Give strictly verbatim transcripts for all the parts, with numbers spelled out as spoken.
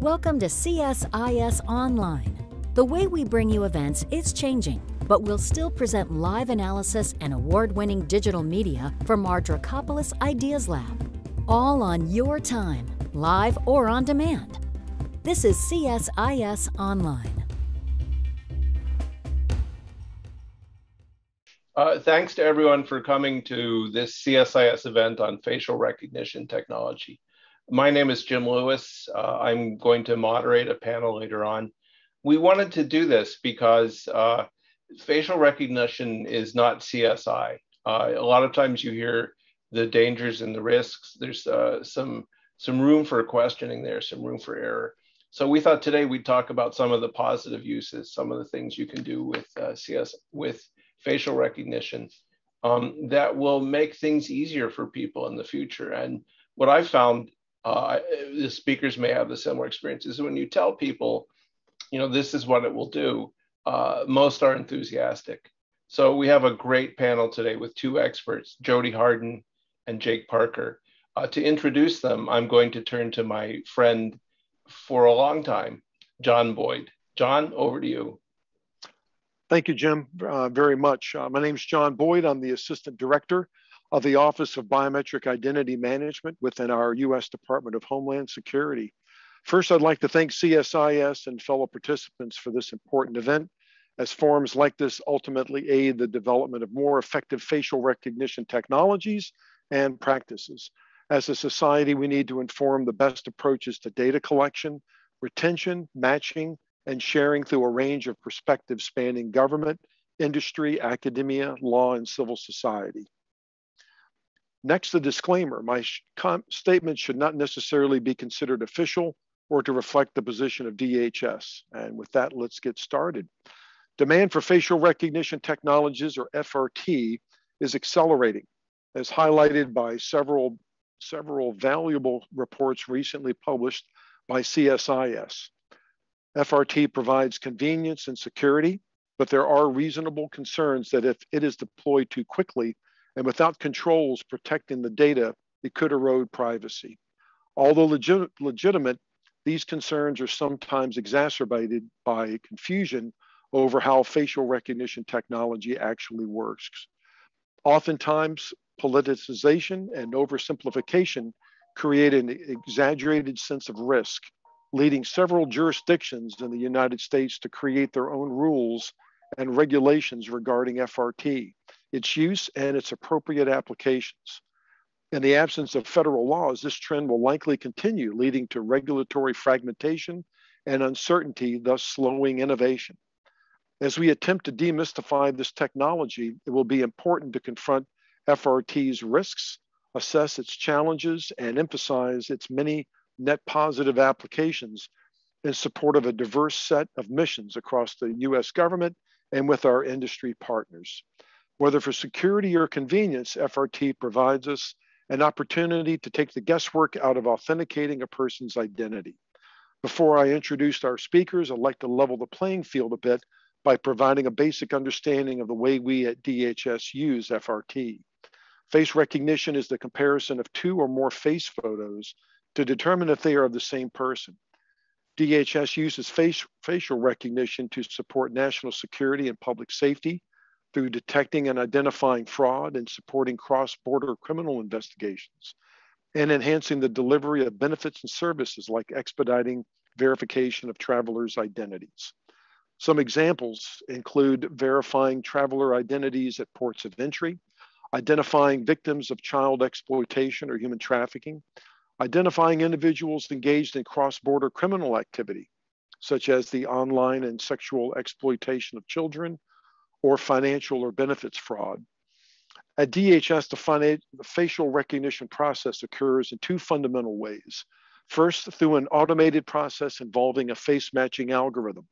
Welcome to C S I S Online. The way we bring you events is changing, but we'll still present live analysis and award-winning digital media from our Dracopoulos Ideas Lab, all on your time, live or on demand. This is C S I S Online. Uh, thanks to everyone for coming to this C S I S event on facial recognition technology. My name is Jim Lewis. Uh, I'm going to moderate a panel later on. We wanted to do this because uh, facial recognition is not C S I. Uh, a lot of times you hear the dangers and the risks. There's uh, some, some room for questioning there, some room for error. So we thought today we'd talk about some of the positive uses, some of the things you can do with uh, C S, with facial recognition um, that will make things easier for people in the future. And what I've found, Uh, the speakers may have the similar experiences. When you tell people, you know, this is what it will do, uh, most are enthusiastic. So we have a great panel today with two experts, Jody Hardin and Jake Parker. Uh, to introduce them, I'm going to turn to my friend for a long time, John Boyd. John, over to you. Thank you, Jim, uh, very much. Uh, my name's John Boyd. I'm the Assistant Director of the Office of Biometric Identity Management within our U S Department of Homeland Security. First, I'd like to thank C S I S and fellow participants for this important event, as forums like this ultimately aid the development of more effective facial recognition technologies and practices. As a society, we need to inform the best approaches to data collection, retention, matching, and sharing through a range of perspectives spanning government, industry, academia, law, and civil society. Next, the disclaimer. My statement should not necessarily be considered official or to reflect the position of D H S. And with that, let's get started. Demand for facial recognition technologies, or F R T, is accelerating, as highlighted by several, several valuable reports recently published by C S I S. F R T provides convenience and security, but there are reasonable concerns that if it is deployed too quickly, and without controls protecting the data, it could erode privacy. Although legi legitimate, these concerns are sometimes exacerbated by confusion over how facial recognition technology actually works. Oftentimes, politicization and oversimplification create an exaggerated sense of risk, leading several jurisdictions in the United States to create their own rules and regulations regarding F R T, its use, and its appropriate applications. In the absence of federal laws, this trend will likely continue, leading to regulatory fragmentation and uncertainty, thus slowing innovation. As we attempt to demystify this technology, it will be important to confront F R T's risks, assess its challenges, and emphasize its many net positive applications in support of a diverse set of missions across the U S government and with our industry partners. Whether for security or convenience, F R T provides us an opportunity to take the guesswork out of authenticating a person's identity. Before I introduce our speakers, I'd like to level the playing field a bit by providing a basic understanding of the way we at D H S use F R T. Face recognition is the comparison of two or more face photos to determine if they are of the same person. D H S uses face, facial recognition to support national security and public safety, through detecting and identifying fraud and supporting cross-border criminal investigations, and enhancing the delivery of benefits and services like expediting verification of travelers' identities. Some examples include verifying traveler identities at ports of entry, identifying victims of child exploitation or human trafficking, identifying individuals engaged in cross-border criminal activity, such as the online and sexual exploitation of children, or financial or benefits fraud. At D H S, the, the facial recognition process occurs in two fundamental ways. First, through an automated process involving a face matching algorithm.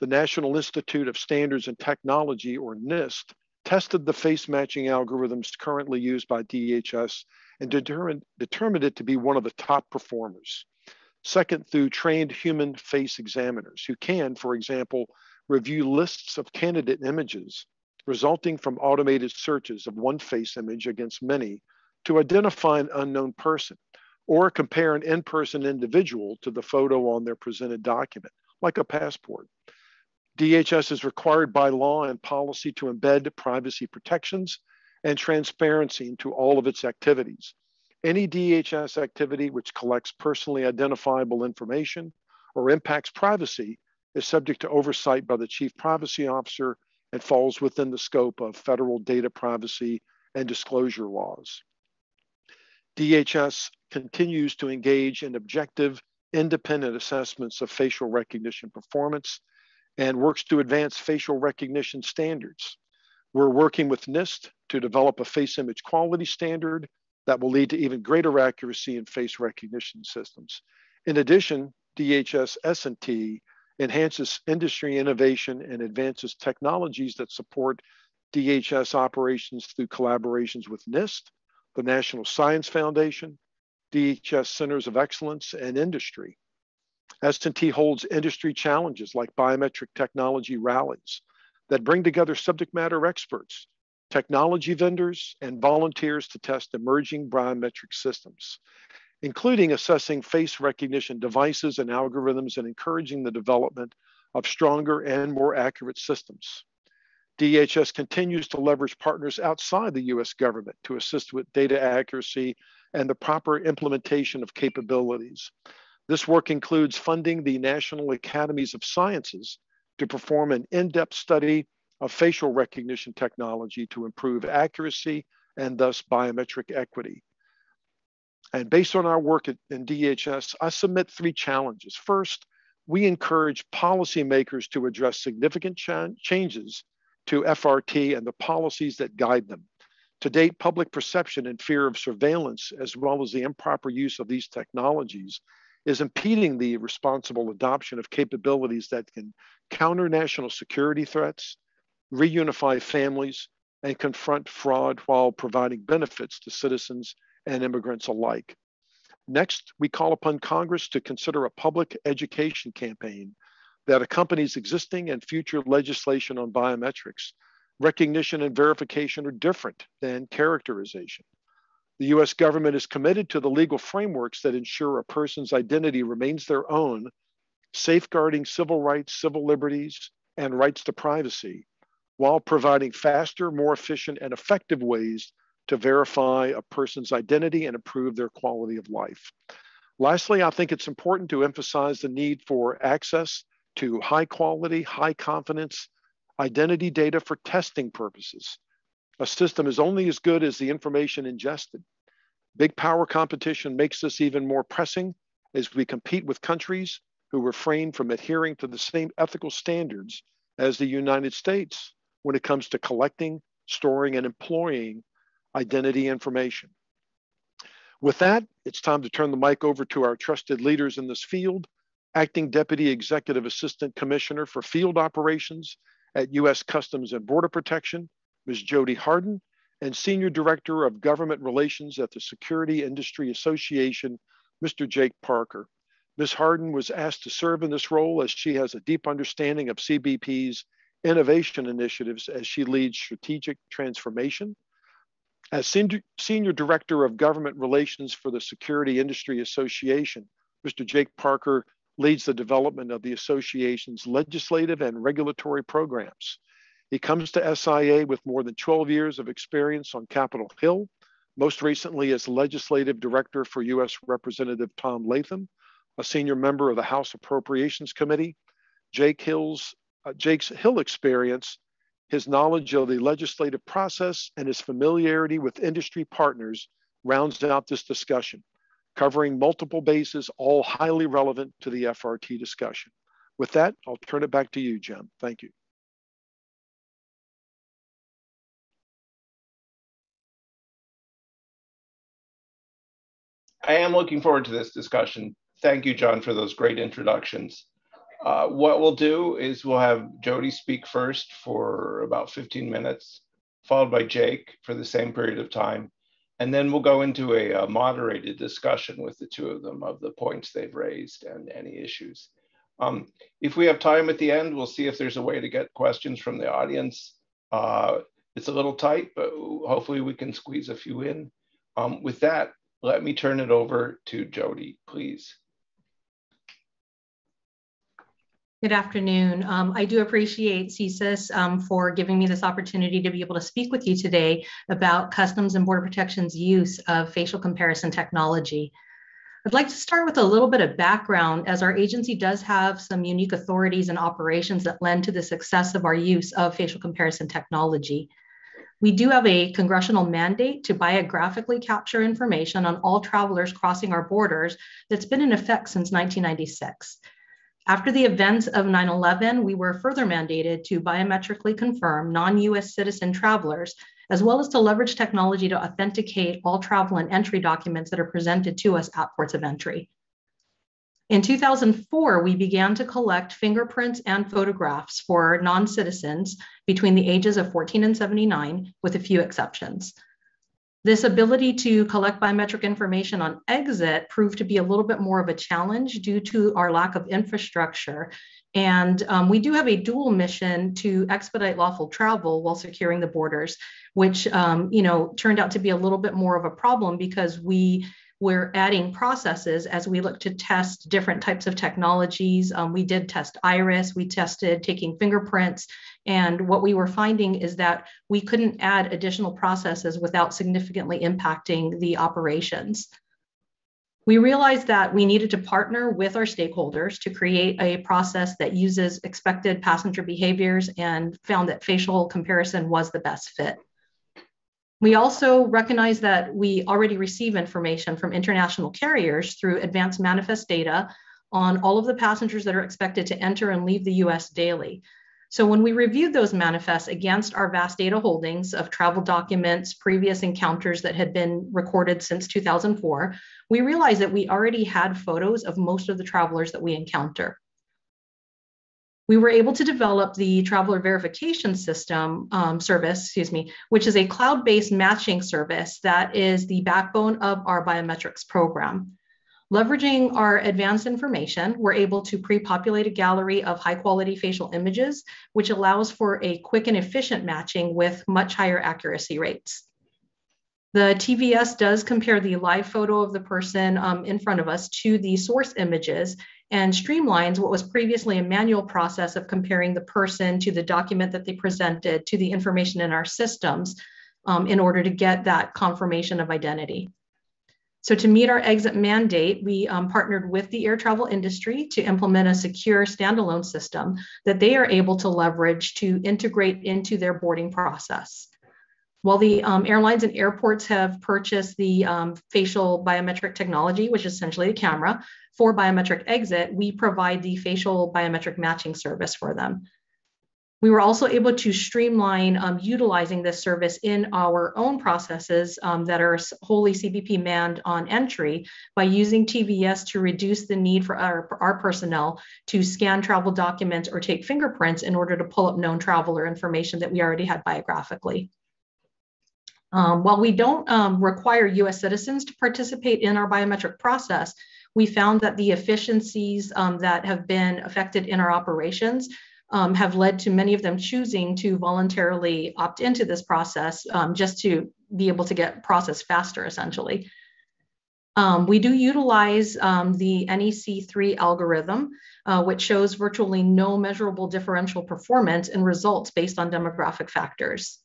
The National Institute of Standards and Technology, or NIST, tested the face matching algorithms currently used by D H S and determined, determined it to be one of the top performers. Second, through trained human face examiners who can, for example, review lists of candidate images resulting from automated searches of one face image against many to identify an unknown person, or compare an in-person individual to the photo on their presented document, like a passport. D H S is required by law and policy to embed privacy protections and transparency into all of its activities. Any D H S activity which collects personally identifiable information or impacts privacy is subject to oversight by the Chief Privacy Officer and falls within the scope of federal data privacy and disclosure laws. D H S continues to engage in objective, independent assessments of facial recognition performance and works to advance facial recognition standards. We're working with NIST to develop a face image quality standard that will lead to even greater accuracy in face recognition systems. In addition, D H S S and T enhances industry innovation and advances technologies that support D H S operations through collaborations with NIST, the National Science Foundation, D H S Centers of Excellence, and industry. S and T holds industry challenges like biometric technology rallies that bring together subject matter experts, technology vendors, and volunteers to test emerging biometric systems, including assessing face recognition devices and algorithms and encouraging the development of stronger and more accurate systems. D H S continues to leverage partners outside the U S government to assist with data accuracy and the proper implementation of capabilities. This work includes funding the National Academies of Sciences to perform an in-depth study of facial recognition technology to improve accuracy and thus biometric equity. And based on our work at, in D H S, I submit three challenges. First, we encourage policymakers to address significant ch changes to F R T and the policies that guide them. To date, public perception and fear of surveillance, as well as the improper use of these technologies, is impeding the responsible adoption of capabilities that can counter national security threats, reunify families, and confront fraud while providing benefits to citizens and immigrants alike. Next, we call upon Congress to consider a public education campaign that accompanies existing and future legislation on biometrics. Recognition and verification are different than characterization. The U S government is committed to the legal frameworks that ensure a person's identity remains their own, safeguarding civil rights, civil liberties, and rights to privacy, while providing faster, more efficient, and effective ways to verify a person's identity and improve their quality of life. Lastly, I think it's important to emphasize the need for access to high quality, high confidence identity data for testing purposes. A system is only as good as the information ingested. Big power competition makes this even more pressing as we compete with countries who refrain from adhering to the same ethical standards as the United States when it comes to collecting, storing, and employing identity information. With that, it's time to turn the mic over to our trusted leaders in this field, Acting Deputy Executive Assistant Commissioner for Field Operations at U S Customs and Border Protection, Miz Jody Hardin, and Senior Director of Government Relations at the Security Industry Association, Mister Jake Parker. Miz Hardin was asked to serve in this role as she has a deep understanding of C B P's innovation initiatives as she leads strategic transformation. As Sen- Senior Director of Government Relations for the Security Industry Association, Mister Jake Parker leads the development of the association's legislative and regulatory programs. He comes to S I A with more than twelve years of experience on Capitol Hill, most recently as Legislative Director for U S Representative Tom Latham, a senior member of the House Appropriations Committee. Jake Hill's, uh, Jake's Hill experience, his knowledge of the legislative process, and his familiarity with industry partners rounds out this discussion, covering multiple bases, all highly relevant to the F R T discussion. With that, I'll turn it back to you, Jim. Thank you. I am looking forward to this discussion. Thank you, John, for those great introductions. Uh, what we'll do is we'll have Jody speak first for about fifteen minutes, followed by Jake for the same period of time. And then we'll go into a, a moderated discussion with the two of them of the points they've raised and any issues. Um, if we have time at the end, we'll see if there's a way to get questions from the audience. Uh, it's a little tight, but hopefully we can squeeze a few in. Um, with that, let me turn it over to Jody, please. Good afternoon. Um, I do appreciate C S I S um, for giving me this opportunity to be able to speak with you today about Customs and Border Protection's use of facial comparison technology. I'd like to start with a little bit of background, as our agency does have some unique authorities and operations that lend to the success of our use of facial comparison technology. We do have a congressional mandate to biographically capture information on all travelers crossing our borders that's been in effect since nineteen ninety-six. After the events of nine eleven, we were further mandated to biometrically confirm non-U S citizen travelers, as well as to leverage technology to authenticate all travel and entry documents that are presented to us at ports of entry. In two thousand four, we began to collect fingerprints and photographs for non-citizens between the ages of fourteen and seventy-nine, with a few exceptions. This ability to collect biometric information on exit proved to be a little bit more of a challenge due to our lack of infrastructure. And um, we do have a dual mission to expedite lawful travel while securing the borders, which um, you know, turned out to be a little bit more of a problem because we were adding processes as we look to test different types of technologies. Um, we did test iris, we tested taking fingerprints, and what we were finding is that we couldn't add additional processes without significantly impacting the operations. We realized that we needed to partner with our stakeholders to create a process that uses expected passenger behaviors, and found that facial comparison was the best fit. We also recognize that we already receive information from international carriers through advanced manifest data on all of the passengers that are expected to enter and leave the U S daily. So when we reviewed those manifests against our vast data holdings of travel documents, previous encounters that had been recorded since two thousand four, we realized that we already had photos of most of the travelers that we encounter. We were able to develop the Traveler Verification System um, service, excuse me, which is a cloud-based matching service that is the backbone of our biometrics program. Leveraging our advanced information, we're able to pre-populate a gallery of high-quality facial images, which allows for a quick and efficient matching with much higher accuracy rates. The T V S does compare the live photo of the person um, in front of us to the source images, and streamlines what was previously a manual process of comparing the person to the document that they presented to the information in our systems um, in order to get that confirmation of identity. So to meet our exit mandate, we um, partnered with the air travel industry to implement a secure standalone system that they are able to leverage to integrate into their boarding process. While the um, airlines and airports have purchased the um, facial biometric technology, which is essentially a camera, for biometric exit, we provide the facial biometric matching service for them. We were also able to streamline um, utilizing this service in our own processes um, that are wholly C B P manned on entry by using T V S to reduce the need for our, our personnel to scan travel documents or take fingerprints in order to pull up known traveler information that we already had biographically. Um, while we don't um, require U S citizens to participate in our biometric process, we found that the efficiencies um, that have been affected in our operations Um, have led to many of them choosing to voluntarily opt into this process um, just to be able to get processed faster, essentially. Um, we do utilize um, the N E C three algorithm, uh, which shows virtually no measurable differential performance in results based on demographic factors.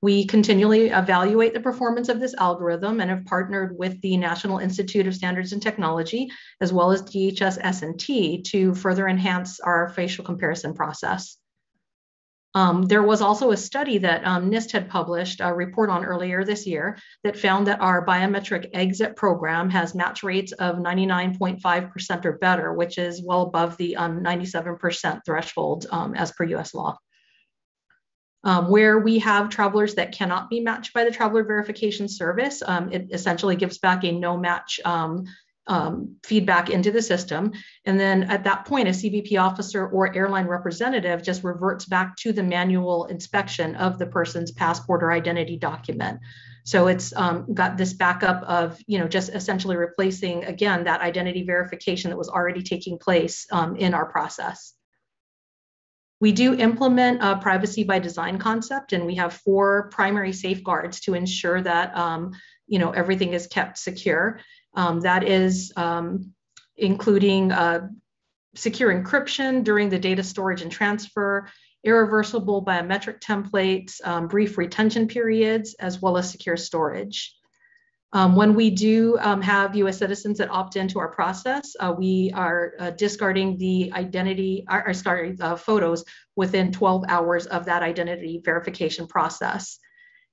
We continually evaluate the performance of this algorithm and have partnered with the National Institute of Standards and Technology, as well as D H S S and T, to further enhance our facial comparison process. Um, there was also a study that um, NIST had published a report on earlier this year that found that our biometric exit program has match rates of ninety-nine point five percent or better, which is well above the um, ninety-seven percent threshold um, as per U S law. Um, where we have travelers that cannot be matched by the Traveler Verification Service, um, it essentially gives back a no match um, um, feedback into the system. And then at that point, a C B P officer or airline representative just reverts back to the manual inspection of the person's passport or identity document. So it's um, got this backup of, you know, just essentially replacing, again, that identity verification that was already taking place um, in our process. We do implement a privacy by design concept, and we have four primary safeguards to ensure that um, you know, everything is kept secure. Um, that is um, including uh, secure encryption during the data storage and transfer, irreversible biometric templates, um, brief retention periods, as well as secure storage. Um, when we do um, have U S citizens that opt into our process, uh, we are uh, discarding the identity, or, or sorry, uh, photos within twelve hours of that identity verification process.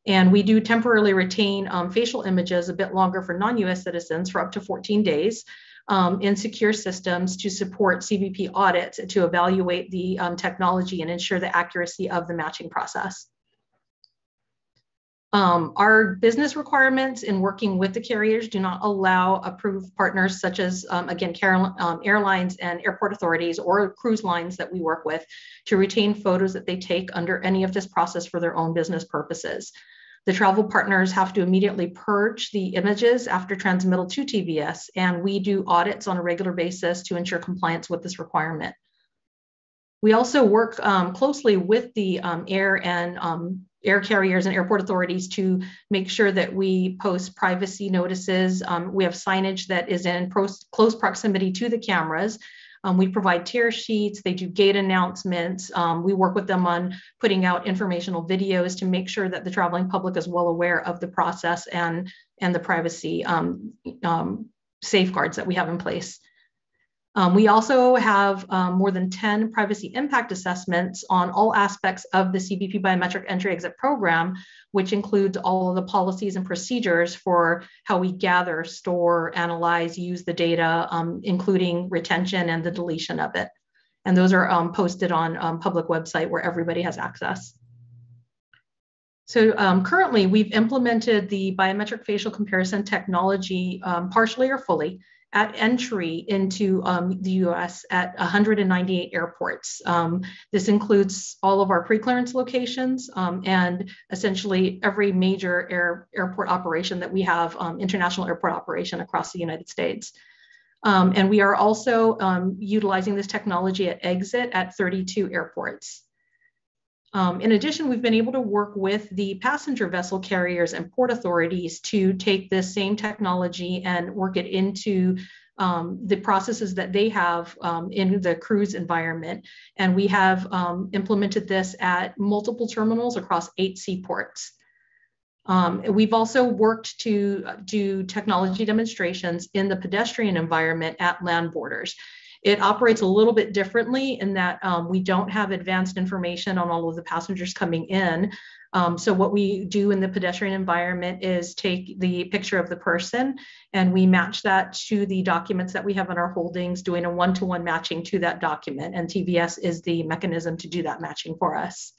And we do temporarily retain um, facial images a bit longer for non-U S citizens for up to fourteen days um, in secure systems to support C B P audits to evaluate the um, technology and ensure the accuracy of the matching process. Um, our business requirements in working with the carriers do not allow approved partners such as, um, again, car- um, airlines and airport authorities or cruise lines that we work with to retain photos that they take under any of this process for their own business purposes. The travel partners have to immediately purge the images after transmittal to T V S, and we do audits on a regular basis to ensure compliance with this requirement. We also work um, closely with the um, air and um, air carriers and airport authorities to make sure that we post privacy notices. Um, we have signage that is in close proximity to the cameras. Um, we provide tear sheets, they do gate announcements. Um, we work with them on putting out informational videos to make sure that the traveling public is well aware of the process and, and the privacy um, um, safeguards that we have in place. Um, we also have um, more than ten privacy impact assessments on all aspects of the C B P biometric entry exit program, which includes all of the policies and procedures for how we gather, store, analyze, use the data, um, including retention and the deletion of it. And those are um, posted on um, public website where everybody has access. So um, currently we've implemented the biometric facial comparison technology um, partially or fully at entry into um, the U S at one hundred ninety-eight airports. Um, this includes all of our preclearance locations um, and essentially every major air, airport operation that we have, um, international airport operation across the United States. Um, and we are also um, utilizing this technology at exit at thirty-two airports. Um, in addition, we've been able to work with the passenger vessel carriers and port authorities to take this same technology and work it into um, the processes that they have um, in the cruise environment. And we have um, implemented this at multiple terminals across eight seaports. Um, we've also worked to do technology demonstrations in the pedestrian environment at land borders. It operates a little bit differently in that um, we don't have advanced information on all of the passengers coming in. Um, so what we do in the pedestrian environment is take the picture of the person and we match that to the documents that we have in our holdings, doing a one-to-one matching to that document. And T V S is the mechanism to do that matching for us.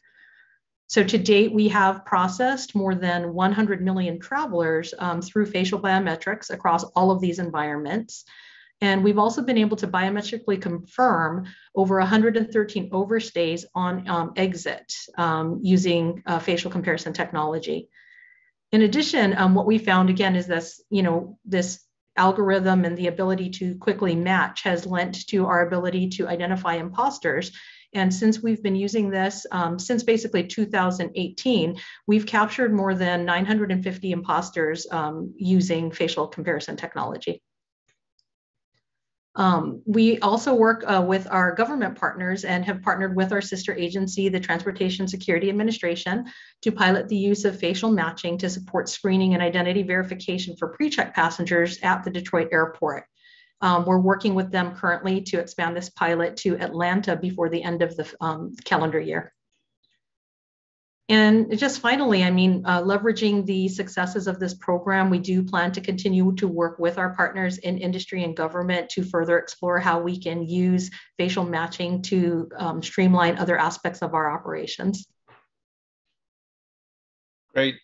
So to date, we have processed more than one hundred million travelers um, through facial biometrics across all of these environments. And we've also been able to biometrically confirm over one hundred thirteen overstays on um, exit um, using uh, facial comparison technology. In addition, um, what we found again is this, you know, this algorithm and the ability to quickly match has lent to our ability to identify imposters. And since we've been using this, um, since basically two thousand eighteen, we've captured more than nine hundred fifty imposters um, using facial comparison technology. Um, we also work uh, with our government partners and have partnered with our sister agency, the Transportation Security Administration, to pilot the use of facial matching to support screening and identity verification for pre-check passengers at the Detroit airport. Um, we're working with them currently to expand this pilot to Atlanta before the end of the um, calendar year. And just finally, I mean, uh, leveraging the successes of this program, we do plan to continue to work with our partners in industry and government to further explore how we can use facial matching to um, streamline other aspects of our operations. Great.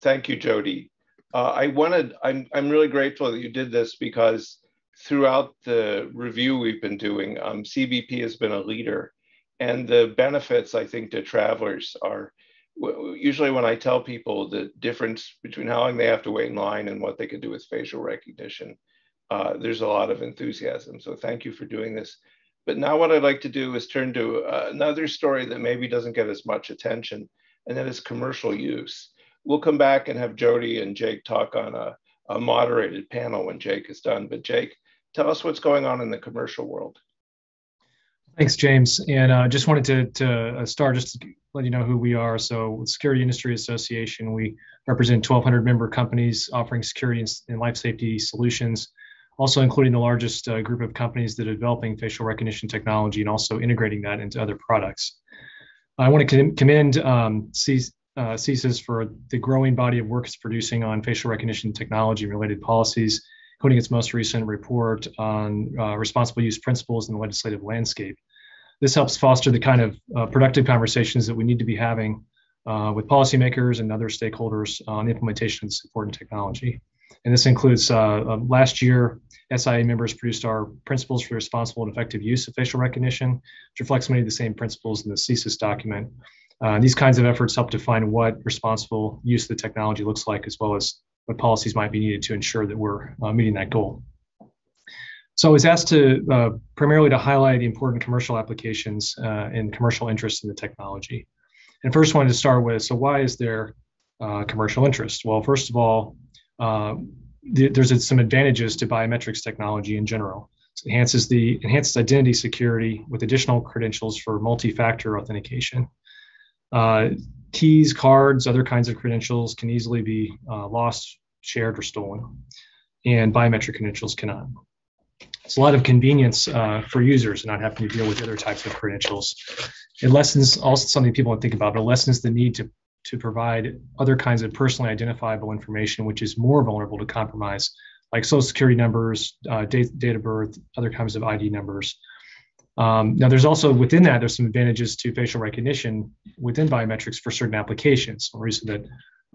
Thank you, Jody. Uh, I wanted, I'm, I'm really grateful that you did this because throughout the review we've been doing, um, C B P has been a leader. And the benefits, I think, to travelers are usually when I tell people the difference between how long they have to wait in line and what they could do with facial recognition, uh, there's a lot of enthusiasm. So thank you for doing this. But now what I'd like to do is turn to uh, another story that maybe doesn't get as much attention, and that is commercial use. we'll come back and have Jody and Jake talk on a, a moderated panel when Jake is done. But Jake, tell us what's going on in the commercial world. Thanks, James. And I uh, just wanted to, to start just to let you know who we are. So, Security Industry Association, we represent twelve hundred member companies offering security and life safety solutions, also including the largest uh, group of companies that are developing facial recognition technology and also integrating that into other products. I want to commend um, C S I S for the growing body of work it's producing on facial recognition technology related policies, including its most recent report on uh, responsible use principles in the legislative landscape. This helps foster the kind of uh, productive conversations that we need to be having uh, with policymakers and other stakeholders on the implementation of this important technology. And this includes, uh, uh, last year, S I A members produced our Principles for Responsible and Effective Use of Facial Recognition, which reflects many of the same principles in the C S I S document. Uh, these kinds of efforts help define what responsible use of the technology looks like, as well as what policies might be needed to ensure that we're uh, meeting that goal. So I was asked to uh, primarily to highlight the important commercial applications uh, and commercial interest in the technology. And first, I wanted to start with, so why is there uh, commercial interest? Well, first of all, uh, th there's some advantages to biometrics technology in general. It enhances the enhances identity security with additional credentials for multi-factor authentication. Uh, keys, cards, other kinds of credentials can easily be uh, lost, shared, or stolen, and biometric credentials cannot. It's a lot of convenience uh, for users not having to deal with other types of credentials. It lessens, also something people don't think about, but it lessens the need to, to provide other kinds of personally identifiable information, which is more vulnerable to compromise, like social security numbers, uh, date, date of birth, other kinds of I D numbers. Um, now, there's also within that, there's some advantages to facial recognition within biometrics for certain applications. One reason that,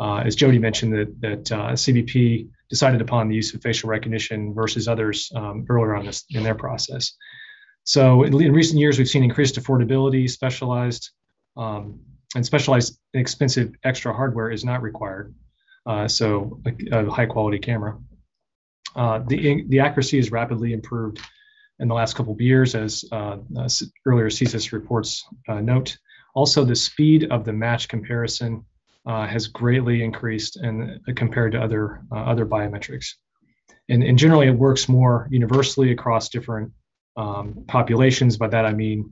uh, as Jody mentioned, that, that uh, C B P decided upon the use of facial recognition versus others um, earlier on this, in their process. So in, in recent years, we've seen increased affordability, specialized um, and specialized expensive extra hardware is not required. Uh, so a, a high quality camera. Uh, the, the accuracy is rapidly improved in the last couple of years, as uh, uh, earlier C S I S reports uh, note. Also, the speed of the match comparison uh, has greatly increased and uh, compared to other uh, other biometrics. And, and generally, it works more universally across different um, populations. By that, I mean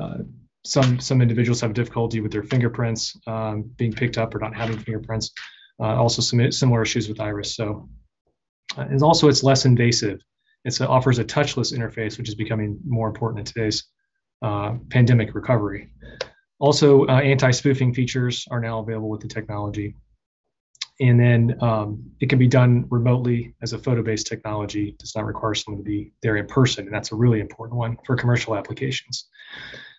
uh, some some individuals have difficulty with their fingerprints um, being picked up or not having fingerprints. Uh, also, some similar issues with iris. So, uh, and also, it's less invasive. It offers a touchless interface, which is becoming more important in today's uh, pandemic recovery. Also, uh, anti-spoofing features are now available with the technology. And then um, it can be done remotely as a photo-based technology. It does not require someone to be there in person, and that's a really important one for commercial applications.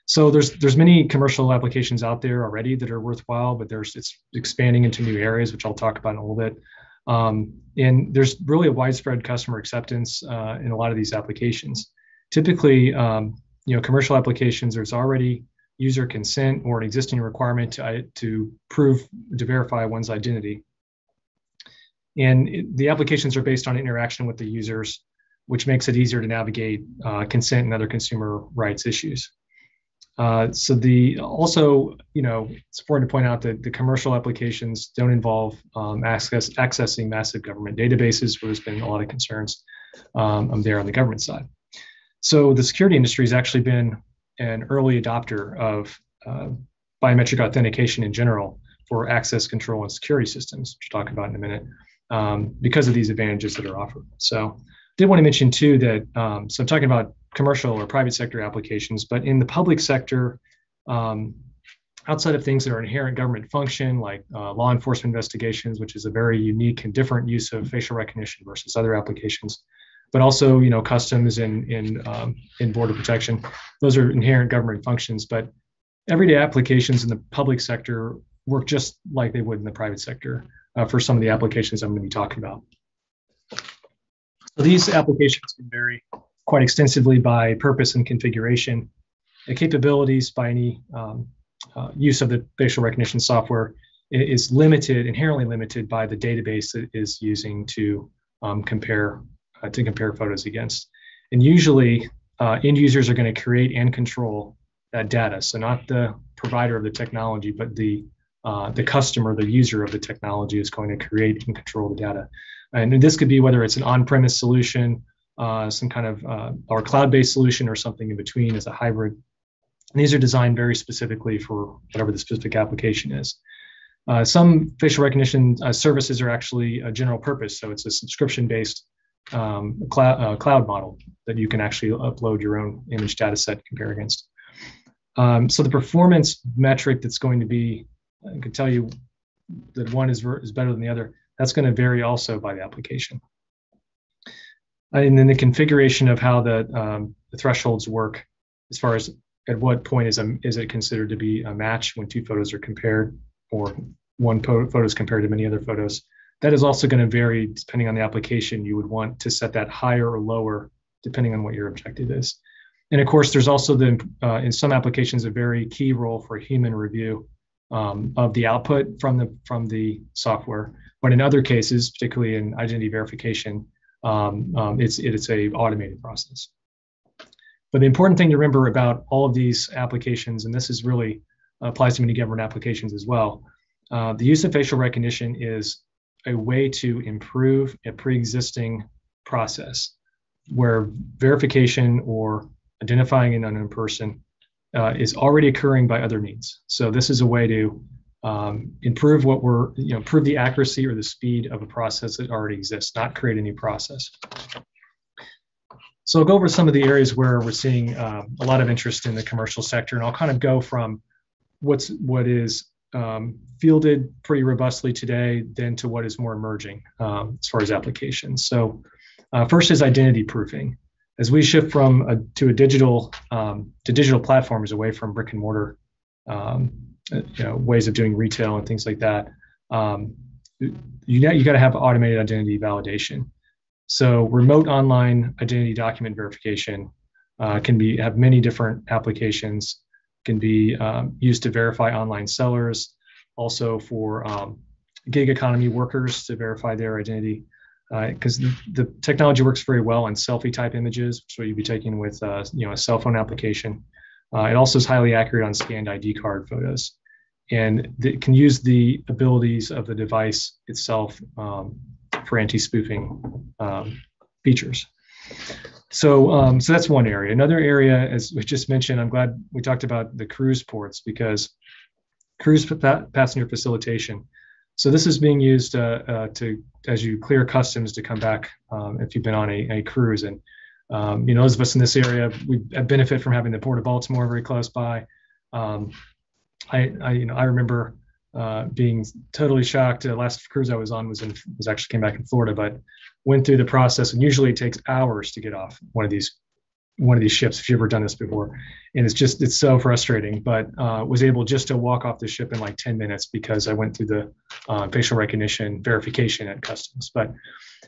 So there's there's many commercial applications out there already that are worthwhile, but there's it's expanding into new areas, which I'll talk about in a little bit. Um, and there's really a widespread customer acceptance uh, in a lot of these applications. Typically, um, you know, commercial applications, there's already user consent or an existing requirement to, to prove, to verify one's identity. And it, the applications are based on interaction with the users, which makes it easier to navigate uh, consent and other consumer rights issues. Uh, so the also, you know, it's important to point out that the commercial applications don't involve um, access, accessing massive government databases, where there's been a lot of concerns um, there on the government side. So the security industry has actually been an early adopter of uh, biometric authentication in general for access control and security systems, which we'll talk about in a minute, um, because of these advantages that are offered. So I did want to mention, too, that um, so I'm talking about commercial or private sector applications, but in the public sector, um, outside of things that are inherent government function, like uh, law enforcement investigations, which is a very unique and different use of facial recognition versus other applications, but also, you know, customs and in, in, um, in border protection, those are inherent government functions, but everyday applications in the public sector work just like they would in the private sector uh, for some of the applications I'm going to be talking about. So these applications can vary quite extensively by purpose and configuration, the capabilities by any um, uh, use of the facial recognition software is limited, inherently limited by the database that is using to um, compare uh, to compare photos against. And usually, uh, end users are going to create and control that data. So not the provider of the technology, but the uh, the customer, the user of the technology is going to create and control the data. And this could be whether it's an on-premise solution, uh, some kind of uh, or cloud-based solution, or something in between as a hybrid. And these are designed very specifically for whatever the specific application is. Uh, some facial recognition uh, services are actually a general purpose. So it's a subscription-based um, cloud, uh, cloud model that you can actually upload your own image data set, compare against. Um, so the performance metric that's going to be, I could tell you that one is, is better than the other. That's going to vary also by the application. And then the configuration of how the, um, the thresholds work, as far as at what point is, a, is it considered to be a match when two photos are compared, or one photo is compared to many other photos. That is also going to vary depending on the application. You would want to set that higher or lower depending on what your objective is. And of course, there's also the, uh, in some applications, a very key role for human review um, of the output from the, from the software. But in other cases, particularly in identity verification, um, um, it's, it's a automated process. But the important thing to remember about all of these applications, and this is really applies to many government applications as well, uh, the use of facial recognition is a way to improve a pre-existing process where verification or identifying an unknown person uh, is already occurring by other means. So this is a way to um, improve what we're, you know, improve the accuracy or the speed of a process that already exists, not create a new process. So I'll go over some of the areas where we're seeing uh, a lot of interest in the commercial sector, and I'll kind of go from what's what is um, fielded pretty robustly today, then to what is more emerging um, as far as applications. So uh, first is identity proofing. As we shift from a, to a digital um, to digital platforms, away from brick and mortar um, you know, ways of doing retail and things like that, um, you know, you got to have automated identity validation. So remote online identity document verification uh, can be have many different applications. Can be um, used to verify online sellers, also for um, gig economy workers to verify their identity, because uh, the, the technology works very well on selfie type images, which you'd be taking with uh, you know, a cell phone application. Uh, it also is highly accurate on scanned I D card photos, and it can use the abilities of the device itself um, for anti-spoofing um, features. So, um, so that's one area. Another area, as we just mentioned, I'm glad we talked about the cruise ports, because cruise pa passenger facilitation. So this is being used uh, uh, to, as you clear customs to come back um, if you've been on a, a cruise. And, um, you know, those of us in this area, we benefit from having the Port of Baltimore very close by. Um, I, I, you know, I remember uh, being totally shocked. The uh, last cruise I was on was in, was actually came back in Florida, but went through the process, and usually it takes hours to get off one of these one of these ships if you've ever done this before, and it's just it's so frustrating. But uh, was able just to walk off the ship in like ten minutes because I went through the uh, facial recognition verification at customs. But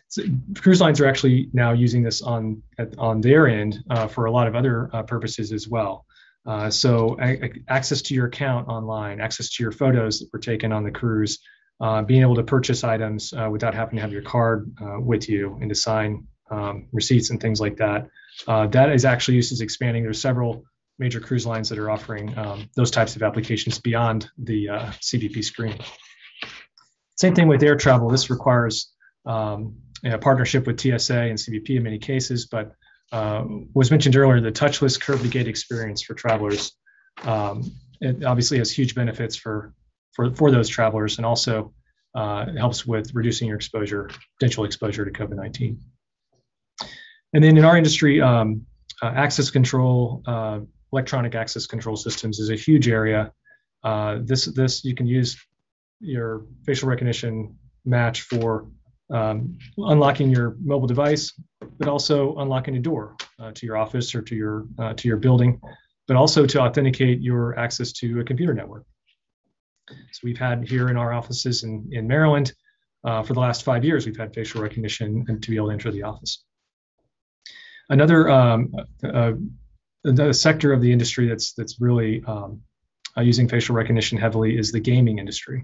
so, cruise lines are actually now using this on at, on their end uh, for a lot of other uh, purposes as well. Uh, so I, access to your account online, access to your photos that were taken on the cruise. Uh, being able to purchase items uh, without having to have your card uh, with you, and to sign um, receipts and things like that. Uh, that is actually used as expanding. There's several major cruise lines that are offering um, those types of applications beyond the uh, C B P screen. Same thing with air travel. This requires um, a partnership with T S A and C B P in many cases, but uh, was mentioned earlier, the touchless curb-to-gate experience for travelers. Um, it obviously has huge benefits for For, for those travelers, and also uh, helps with reducing your exposure, potential exposure to COVID nineteen. And then in our industry, um, uh, access control, uh, electronic access control systems is a huge area. Uh, this, this you can use your facial recognition match for um, unlocking your mobile device, but also unlocking a door uh, to your office or to your, uh, to your building, but also to authenticate your access to a computer network. So we've had here in our offices in, in Maryland, uh, for the last five years, we've had facial recognition and to be able to enter the office. Another um, uh, the sector of the industry that's, that's really um, uh, using facial recognition heavily is the gaming industry.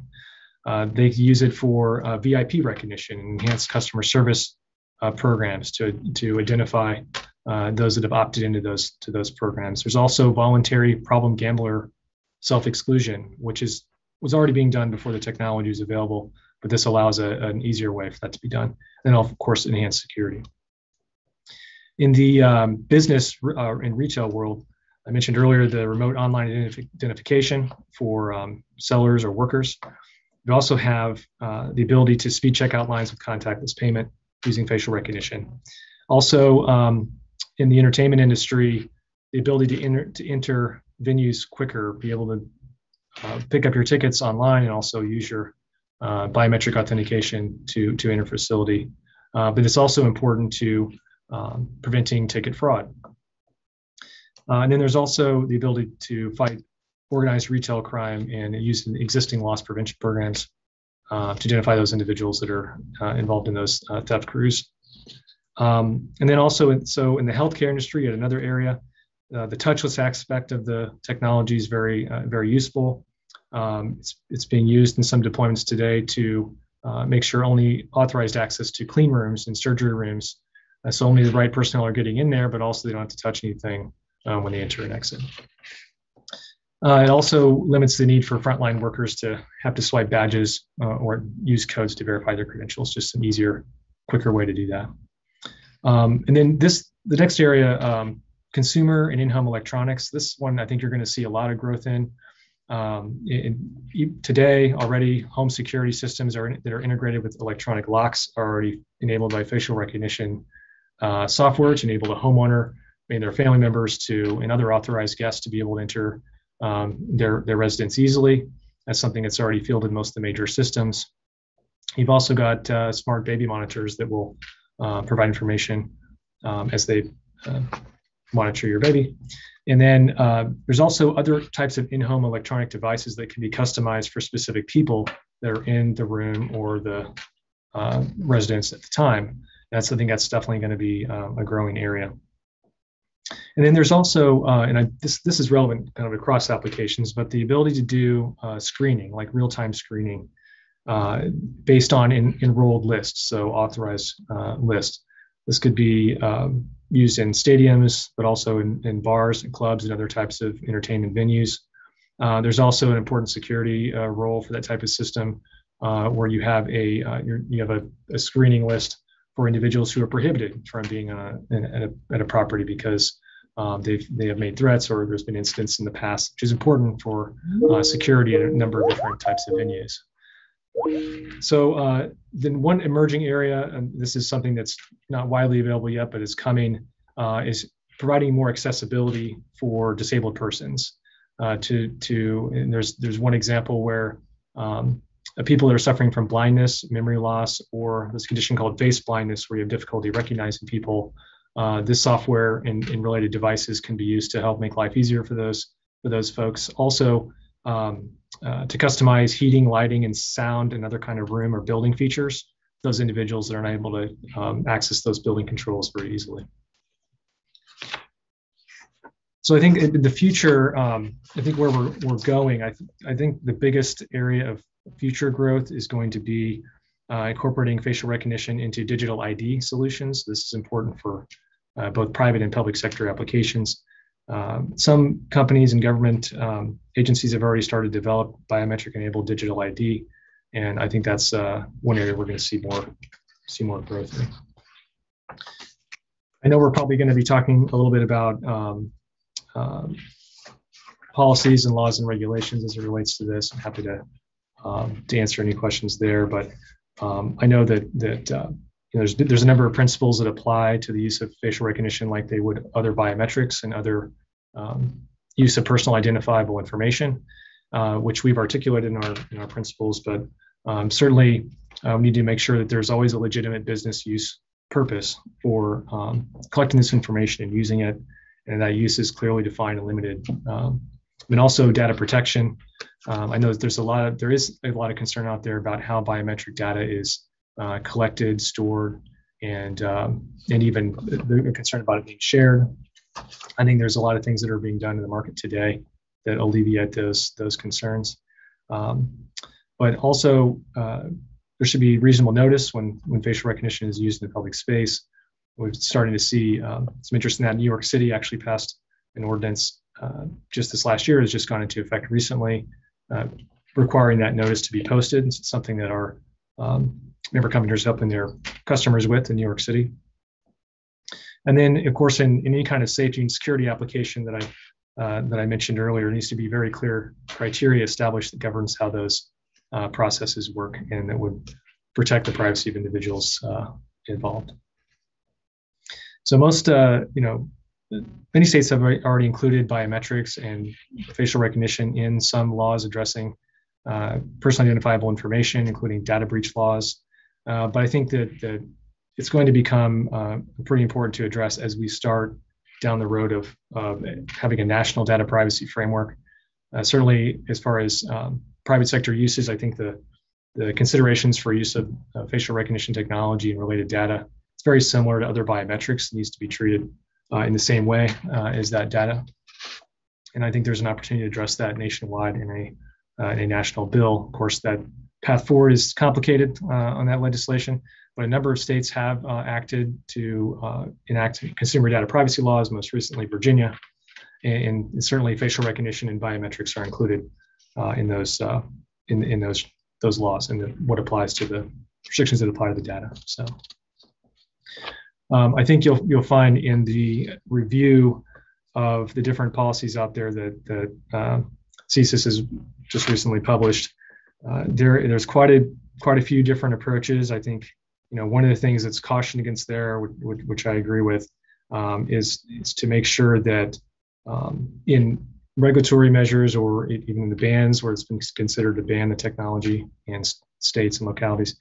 Uh, they use it for uh, V I P recognition, enhanced customer service uh, programs to, to identify uh, those that have opted into those, to those programs. There's also voluntary problem gambler self-exclusion, which is was already being done before the technology was available, but this allows a, an easier way for that to be done. And of course, enhanced security. In the um, business uh, and retail world, I mentioned earlier the remote online identif identification for um, sellers or workers. We also have uh, the ability to speed checkout lines with contactless payment using facial recognition. Also, um, in the entertainment industry, the ability to enter, to enter venues quicker, be able to uh, pick up your tickets online and also use your uh, biometric authentication to, to enter facility. Uh, but it's also important to um, preventing ticket fraud. Uh, and then there's also the ability to fight organized retail crime and use existing loss prevention programs uh, to identify those individuals that are uh, involved in those uh, theft crews. Um, and then also, so in the healthcare industry, at another area, uh, the touchless aspect of the technology is very, uh, very useful. Um, it's, it's being used in some deployments today to uh, make sure only authorized access to clean rooms and surgery rooms, uh, so only the right personnel are getting in there, but also they don't have to touch anything uh, when they enter and exit. Uh, it also limits the need for frontline workers to have to swipe badges uh, or use codes to verify their credentials, just an easier, quicker way to do that. Um, and then this, the next area, um, consumer and in-home electronics. This one, I think you're going to see a lot of growth in. Um, in, in today, already home security systems are in, that are integrated with electronic locks are already enabled by facial recognition uh, software to enable the homeowner and their family members to, and other authorized guests to be able to enter Um, their, their residents easily. That's something that's already fielded most of the major systems. You've also got uh, smart baby monitors that will uh, provide information um, as they uh, monitor your baby. And then uh, there's also other types of in-home electronic devices that can be customized for specific people that are in the room or the uh, residents at the time. That's something that's definitely going to be uh, a growing area. And then there's also, uh, and I, this, this is relevant kind of across applications, but the ability to do uh, screening, like real-time screening, uh, based on in, enrolled lists, so authorized uh, lists. This could be um, used in stadiums, but also in, in bars and clubs and other types of entertainment venues. Uh, there's also an important security uh, role for that type of system, uh, where you have a uh, you're, you have a, a screening list for individuals who are prohibited from being a, in, at, a, at a property because um, they've, they have made threats or there's been incidents in the past, which is important for uh, security at a number of different types of venues. So uh, then one emerging area, and this is something that's not widely available yet, but is coming, uh, is providing more accessibility for disabled persons. Uh, to, to, and there's, there's one example where um, people that are suffering from blindness, memory loss, or this condition called face blindness, where you have difficulty recognizing people. Uh, this software and, and related devices can be used to help make life easier for those for those folks. Also, um, uh, to customize heating, lighting, and sound and other kind of room or building features, those individuals that are unable to um, access those building controls very easily. So I think in the future, um, I think where we're, we're going, I, th I think the biggest area of future growth is going to be uh, incorporating facial recognition into digital I D solutions. This is important for uh, both private and public sector applications. Um, some companies and government um, agencies have already started to develop biometric-enabled digital I D, and I think that's uh, one area we're going to see more, see more growth in. I know we're probably going to be talking a little bit about um, um, policies and laws and regulations as it relates to this. I'm happy to Um, to answer any questions there, but um, I know that that uh, you know, there's there's a number of principles that apply to the use of facial recognition, like they would other biometrics and other um, use of personal identifiable information, uh, which we've articulated in our in our principles. But um, certainly, uh, we need to make sure that there's always a legitimate business use purpose for um, collecting this information and using it, and that use is clearly defined and limited. Um, and also data protection. Um, I know that there's a lot of, there is a lot of concern out there about how biometric data is uh, collected, stored, and um, and even they're concerned about it being shared. I think there's a lot of things that are being done in the market today that alleviate those those concerns. Um, but also, uh, there should be reasonable notice when when facial recognition is used in the public space. We're starting to see um, some interest in that. New York City actually passed an ordinance uh, just this last year. It's just gone into effect recently. Uh, requiring that notice to be posted. And it's something that our um, member companies are helping their customers with in New York City. And then, of course, in, in any kind of safety and security application that I Uh, that I mentioned earlier, needs to be very clear criteria established that governs how those uh, processes work, and that would protect the privacy of individuals uh, involved. So most, uh, you know, many states have already included biometrics and facial recognition in some laws addressing uh, personally identifiable information, including data breach laws. Uh, but I think that, that it's going to become uh, pretty important to address as we start down the road of uh, having a national data privacy framework. Uh, certainly, as far as um, private sector uses, I think the, the considerations for use of uh, facial recognition technology and related data, it's very similar to other biometrics. It needs to be treated uh, in the same way uh, as that data. And I think there's an opportunity to address that nationwide in a, uh, in a national bill. Of course, that path forward is complicated uh, on that legislation. But a number of states have uh, acted to uh, enact consumer data privacy laws, most recently Virginia, and, and certainly facial recognition and biometrics are included uh, in those uh, in, in those those laws and the, what applies to the restrictions that apply to the data. So um, I think you'll you'll find in the review of the different policies out there that that uh, C S I S has just recently published. Uh, there there's quite a quite a few different approaches. I think. You know, one of the things that's cautioned against there, which, which I agree with, um, is, is to make sure that um, in regulatory measures or it, even in the bans where it's been considered to ban the technology in states and localities,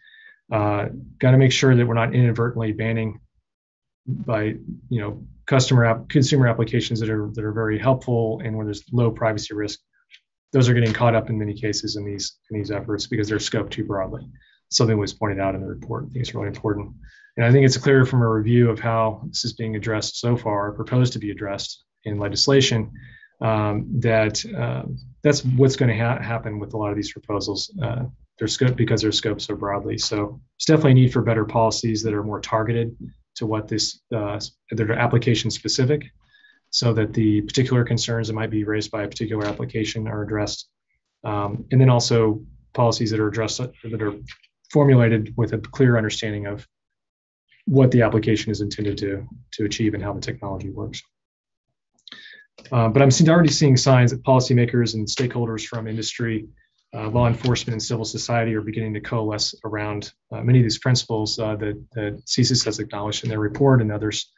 uh, got to make sure that we're not inadvertently banning by, you know, customer app, consumer applications that are that are very helpful and where there's low privacy risk. Those are getting caught up in many cases in these in these efforts because they're scoped too broadly. Something was pointed out in the report. I think it's really important. And I think it's clear from a review of how this is being addressed so far, proposed to be addressed in legislation, um, that uh, that's what's going to ha happen with a lot of these proposals. Uh, they're scoped because they're scoped so broadly. So it's definitely a need for better policies that are more targeted to what this, uh, that are application specific, so that the particular concerns that might be raised by a particular application are addressed. Um, and then also policies that are addressed, that are formulated with a clear understanding of what the application is intended to, to achieve and how the technology works. Uh, but I'm already seeing signs that policymakers and stakeholders from industry, uh, law enforcement, and civil society are beginning to coalesce around uh, many of these principles uh, that, that C S I S has acknowledged in their report and others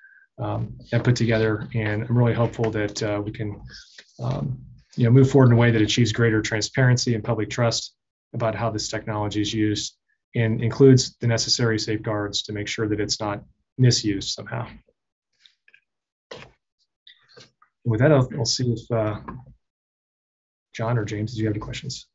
um, have put together. And I'm really hopeful that uh, we can um, you know, move forward in a way that achieves greater transparency and public trust about how this technology is used, and includes the necessary safeguards to make sure that it's not misused somehow. With that, I'll, I'll see if uh, John or James, did you have any questions?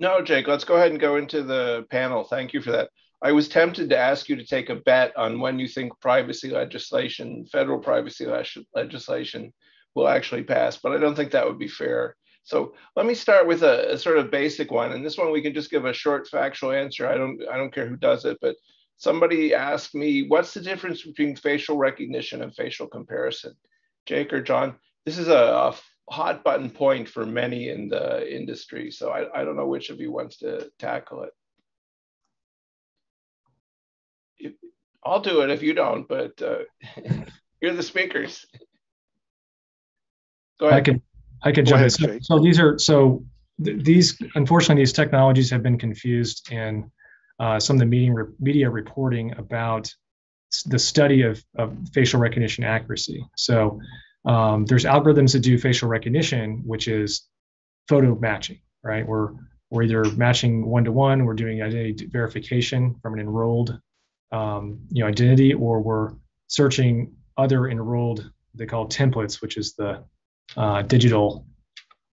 No, Jake, let's go ahead and go into the panel. Thank you for that. I was tempted to ask you to take a bet on when you think privacy legislation, federal privacy legislation will actually pass, but I don't think that would be fair. So let me start with a, a sort of basic one, and this one we can just give a short factual answer. I don't, I don't care who does it, but somebody asked me, what's the difference between facial recognition and facial comparison? Jake or John, this is a, a hot button point for many in the industry, so I, I don't know which of you wants to tackle it. If, I'll do it if you don't, but uh, you're the speakers. Go ahead. I can I could jump in. So, so these are so th these unfortunately these technologies have been confused in uh, some of the media re media reporting about the study of, of facial recognition accuracy. So um, there's algorithms that do facial recognition, which is photo matching, right? We're we're either matching one to one, we're doing identity verification from an enrolled um, you know identity, or we're searching other enrolled they call templates, which is the Uh, digital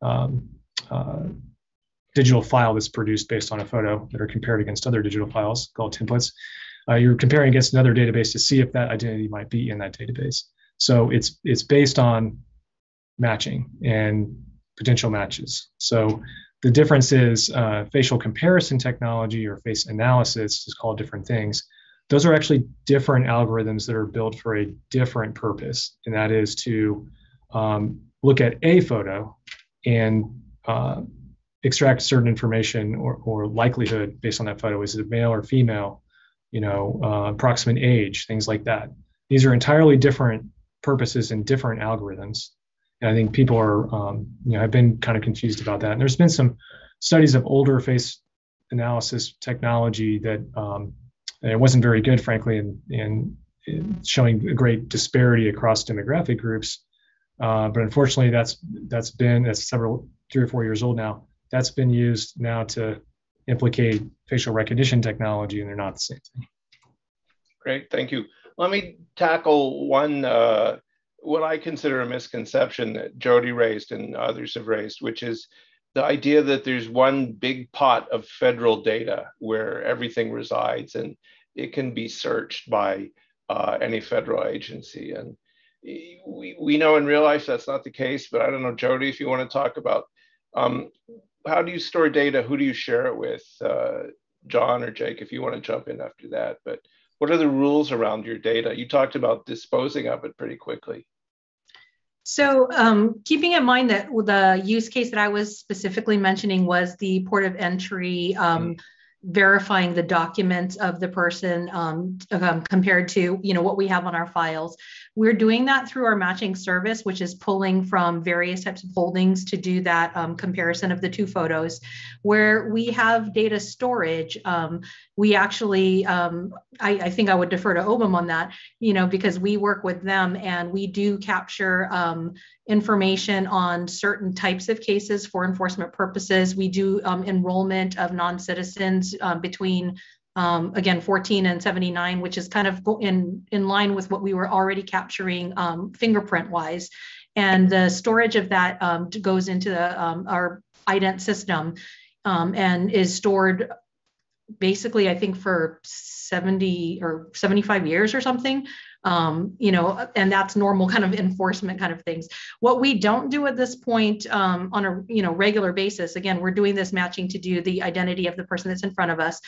um, uh, digital file that's produced based on a photo that are compared against other digital files called templates. Uh, you're comparing against another database to see if that identity might be in that database. So it's it's based on matching and potential matches. So the difference is uh, facial comparison technology or face analysis is called different things. Those are actually different algorithms that are built for a different purpose, and that is to um, look at a photo and uh, extract certain information or, or likelihood based on that photo. Is it male or female? You know, uh, approximate age, things like that. These are entirely different purposes and different algorithms. And I think people are, um, you know, have been kind of confused about that. And there's been some studies of older face analysis technology that um, it wasn't very good, frankly, in, in, in showing a great disparity across demographic groups. Uh, but unfortunately, that's that's been that's several three or four years old now. That's been used now to implicate facial recognition technology, and they're not the same thing. Great, thank you. Let me tackle one, uh, what I consider a misconception that Jody raised and others have raised, which is the idea that there's one big pot of federal data where everything resides and it can be searched by uh, any federal agency. And we, we know in real life that's not the case, but I don't know, Jody, if you want to talk about um, how do you store data? Who do you share it with? Uh, John or Jake, if you want to jump in after that, but what are the rules around your data? You talked about disposing of it pretty quickly. So um, keeping in mind that the use case that I was specifically mentioning was the port of entry, um, mm-hmm. verifying the documents of the person um, um, compared to, you know, what we have on our files. We're doing that through our matching service, which is pulling from various types of holdings to do that um, comparison of the two photos. Where we have data storage, um, we actually, um, I, I think I would defer to O B M on that, you know, because we work with them and we do capture um, information on certain types of cases for enforcement purposes. We do um, enrollment of non-citizens uh, between Um, again, fourteen and seventy-nine, which is kind of in, in line with what we were already capturing um, fingerprint wise. And the storage of that um, goes into the, um, our IDENT system um, and is stored basically, I think, for seventy or seventy-five years or something. Um, you know, and that's normal kind of enforcement kind of things. What we don't do at this point um, on a, you know, regular basis, again, we're doing this matching to do the identity of the person that's in front of us.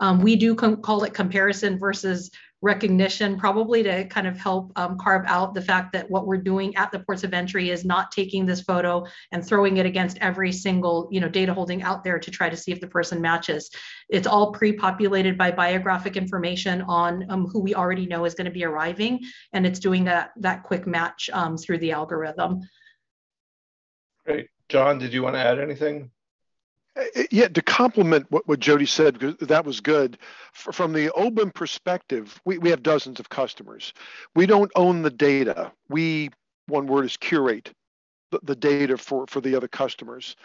Um, we do call it comparison versus recognition, probably to kind of help um, carve out the fact that what we're doing at the ports of entry is not taking this photo and throwing it against every single, you know, data holding out there to try to see if the person matches. It's all pre-populated by biographic information on um, who we already know is going to be arriving, and it's doing that, that quick match um, through the algorithm. Great. John, did you want to add anything? Yeah, to complement what, what Jody said, because that was good. From the O B M perspective, we, we have dozens of customers. We don't own the data. We, one word is curate, the, the data for, for the other customers.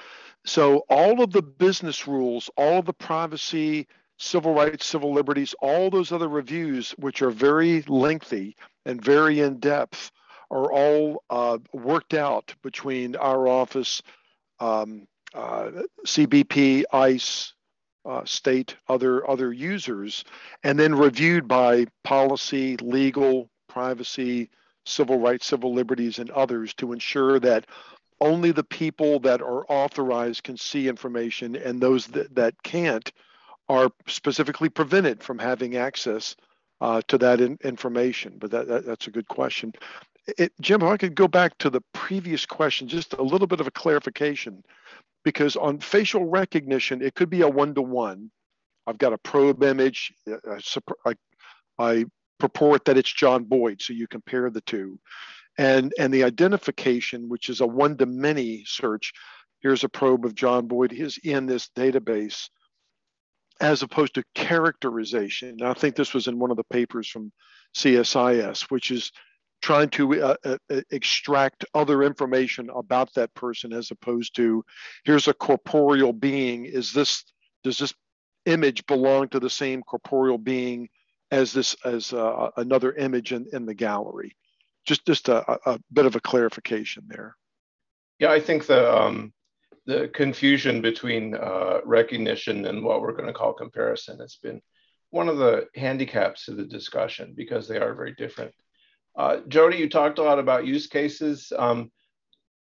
So all of the business rules, all of the privacy, civil rights, civil liberties, all those other reviews, which are very lengthy and very in-depth, are all uh, worked out between our office, um, Uh, C B P, ICE, uh, state, other other users, and then reviewed by policy, legal, privacy, civil rights, civil liberties, and others to ensure that only the people that are authorized can see information, and those that, that can't are specifically prevented from having access uh, to that in information. But that, that, that's a good question. It, Jim, if I could go back to the previous question, just a little bit of a clarification. Because on facial recognition, it could be a one-to-one. I've got a probe image. I, I purport that it's John Boyd, so you compare the two. And, and the identification, which is a one-to-many search, here's a probe of John Boyd, he's in this database, as opposed to characterization. And I think this was in one of the papers from C S I S, which is trying to uh, uh, extract other information about that person, as opposed to, here's a corporeal being. Is this, does this image belong to the same corporeal being as this, as uh, another image in, in the gallery? Just, just a, a bit of a clarification there. Yeah, I think the um, the confusion between uh, recognition and what we're going to call comparison has been one of the handicaps to the discussion, because they are very different. Uh, Jody, you talked a lot about use cases. Um,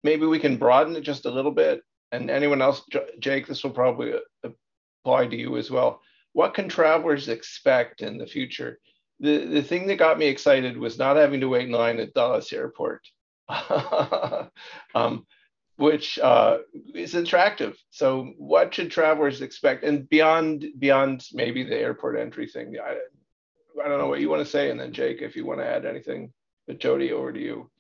maybe we can broaden it just a little bit. And anyone else, J Jake, this will probably apply to you as well. What can travelers expect in the future? The, the thing that got me excited was not having to wait in line at Dallas Airport. um, which uh, is attractive. So what should travelers expect? And beyond beyond maybe the airport entry thing, I, I don't know what you want to say. And then Jake, if you want to add anything, but Jody, over to you.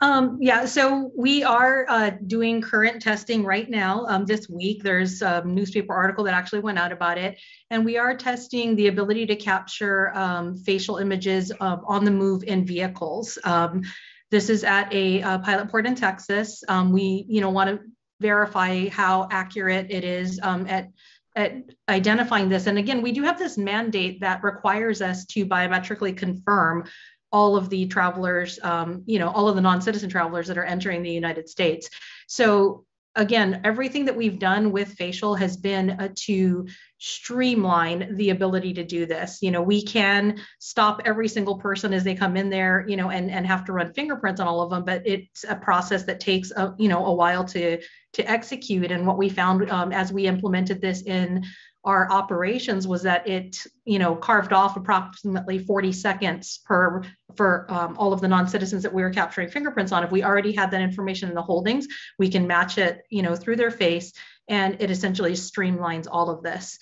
Um, yeah, so we are uh, doing current testing right now. Um, this week, there's a newspaper article that actually went out about it. And we are testing the ability to capture um, facial images of on the move in vehicles. Um, this is at a, a pilot port in Texas. Um, we you know, want to verify how accurate it is um, at at identifying this. And again, we do have this mandate that requires us to biometrically confirm all of the travelers, um, you know, all of the non-citizen travelers that are entering the United States. So again, everything that we've done with facial has been uh, to streamline the ability to do this. You know, we can stop every single person as they come in there, you know, and, and have to run fingerprints on all of them, but it's a process that takes, a, you know, a while to, to execute. And what we found um, as we implemented this in our operations was that it, you know, carved off approximately forty seconds per for um, all of the non-citizens that we were capturing fingerprints on. If we already had that information in the holdings, we can match it, you know, through their face, and it essentially streamlines all of this.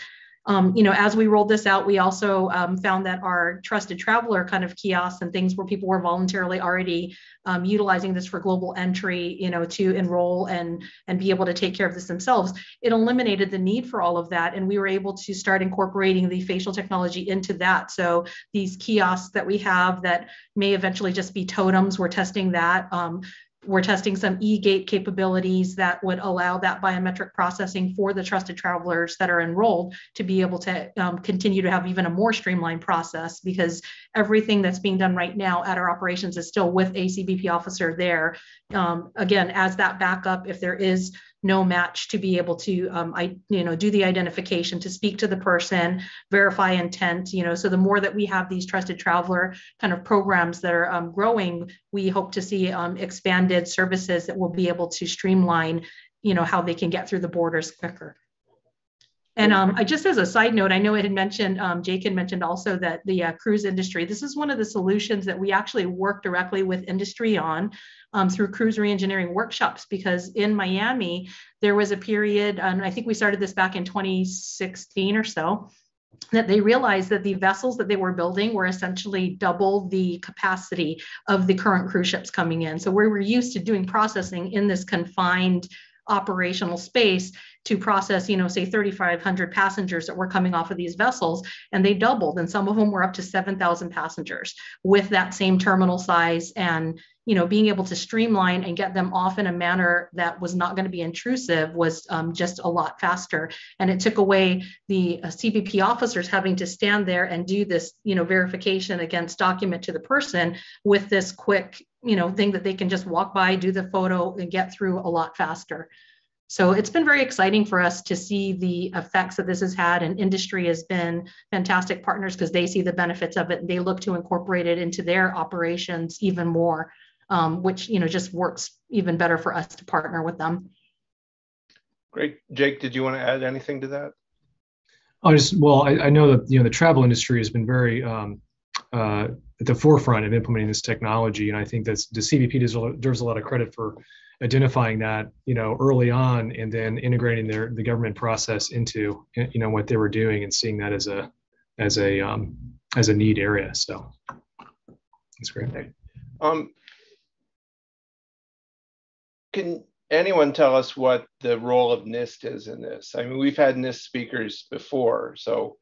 Um, you know, as we rolled this out, we also um, found that our trusted traveler kind of kiosks and things where people were voluntarily already um, utilizing this for global entry, you know, to enroll and, and be able to take care of this themselves, it eliminated the need for all of that. And we were able to start incorporating the facial technology into that. So these kiosks that we have that may eventually just be totems, we're testing that. Um, We're testing some e-gate capabilities that would allow that biometric processing for the trusted travelers that are enrolled to be able to um, continue to have even a more streamlined process, because everything that's being done right now at our operations is still with a C B P officer there. Um, again, as that backup, if there is no match, to be able to um, I, you know, do the identification, to speak to the person, verify intent, you know, so the more that we have these trusted traveler kind of programs that are um, growing, we hope to see um, expanded services that will be able to streamline, you know, how they can get through the borders quicker. And um, I, just as a side note, I know it had mentioned, um, Jake had mentioned also that the uh, cruise industry, this is one of the solutions that we actually work directly with industry on um, through cruise reengineering workshops, because in Miami, there was a period, and I think we started this back in twenty sixteen or so, that they realized that the vessels that they were building were essentially double the capacity of the current cruise ships coming in. So we were used to doing processing in this confined operational space to process, you know, say thirty-five hundred passengers that were coming off of these vessels, and they doubled, and some of them were up to seven thousand passengers with that same terminal size, and, you know, being able to streamline and get them off in a manner that was not going to be intrusive was um, just a lot faster. And it took away the uh, C B P officers having to stand there and do this, you know, verification against document to the person with this quick, you know, thing that they can just walk by, do the photo, and get through a lot faster. So it's been very exciting for us to see the effects that this has had, and industry has been fantastic partners because they see the benefits of it, and they look to incorporate it into their operations even more, um, which, you know, just works even better for us to partner with them. Great. Jake, did you want to add anything to that? I just, well, I, I know that, you know, the travel industry has been very um, uh, at the forefront of implementing this technology, and I think that's, the C B P deserves a lot of credit for identifying that, you know, early on, and then integrating their the government process into, you know, what they were doing, and seeing that as a as a um, as a need area. So that's great. Um, can anyone tell us what the role of NIST is in this? I mean, we've had NIST speakers before, so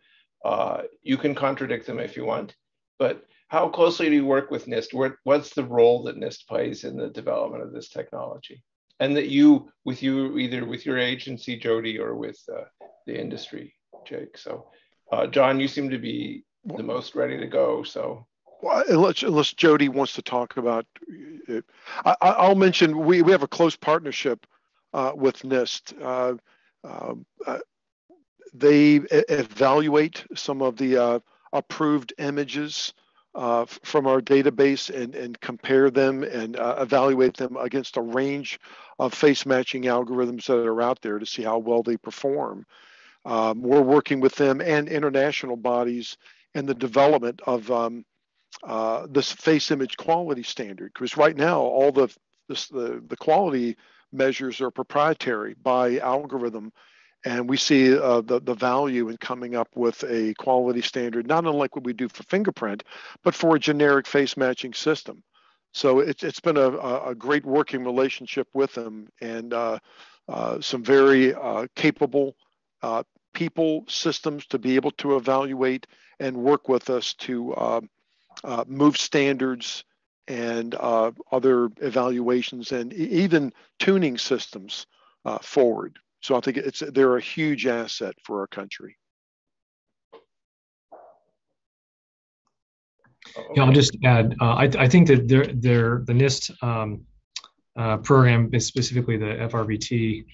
uh, you can contradict them if you want, but how closely do you work with NIST? What's the role that NIST plays in the development of this technology? And that you, with you, either with your agency, Jody, or with uh, the industry, Jake. So, uh, John, you seem to be the most ready to go, so. Well, unless, unless Jody wants to talk about it. I, I'll mention, we, we have a close partnership uh, with NIST. Uh, um, uh, they evaluate some of the uh, approved images Uh, from our database, and, and compare them and uh, evaluate them against a range of face matching algorithms that are out there to see how well they perform. Um, we're working with them and international bodies in the development of um, uh, this face image quality standard, because right now all the, this, the, the quality measures are proprietary by algorithm. And we see uh, the, the value in coming up with a quality standard, not unlike what we do for fingerprint, but for a generic face matching system. So it, it's been a, a great working relationship with them, and uh, uh, some very uh, capable uh, people, systems to be able to evaluate and work with us to uh, uh, move standards and uh, other evaluations and even tuning systems uh, forward. So I think it's, they're a huge asset for our country. Yeah, I'll just add, uh, I, I think that they're, they're, the NIST um, uh, program, specifically the F R V T,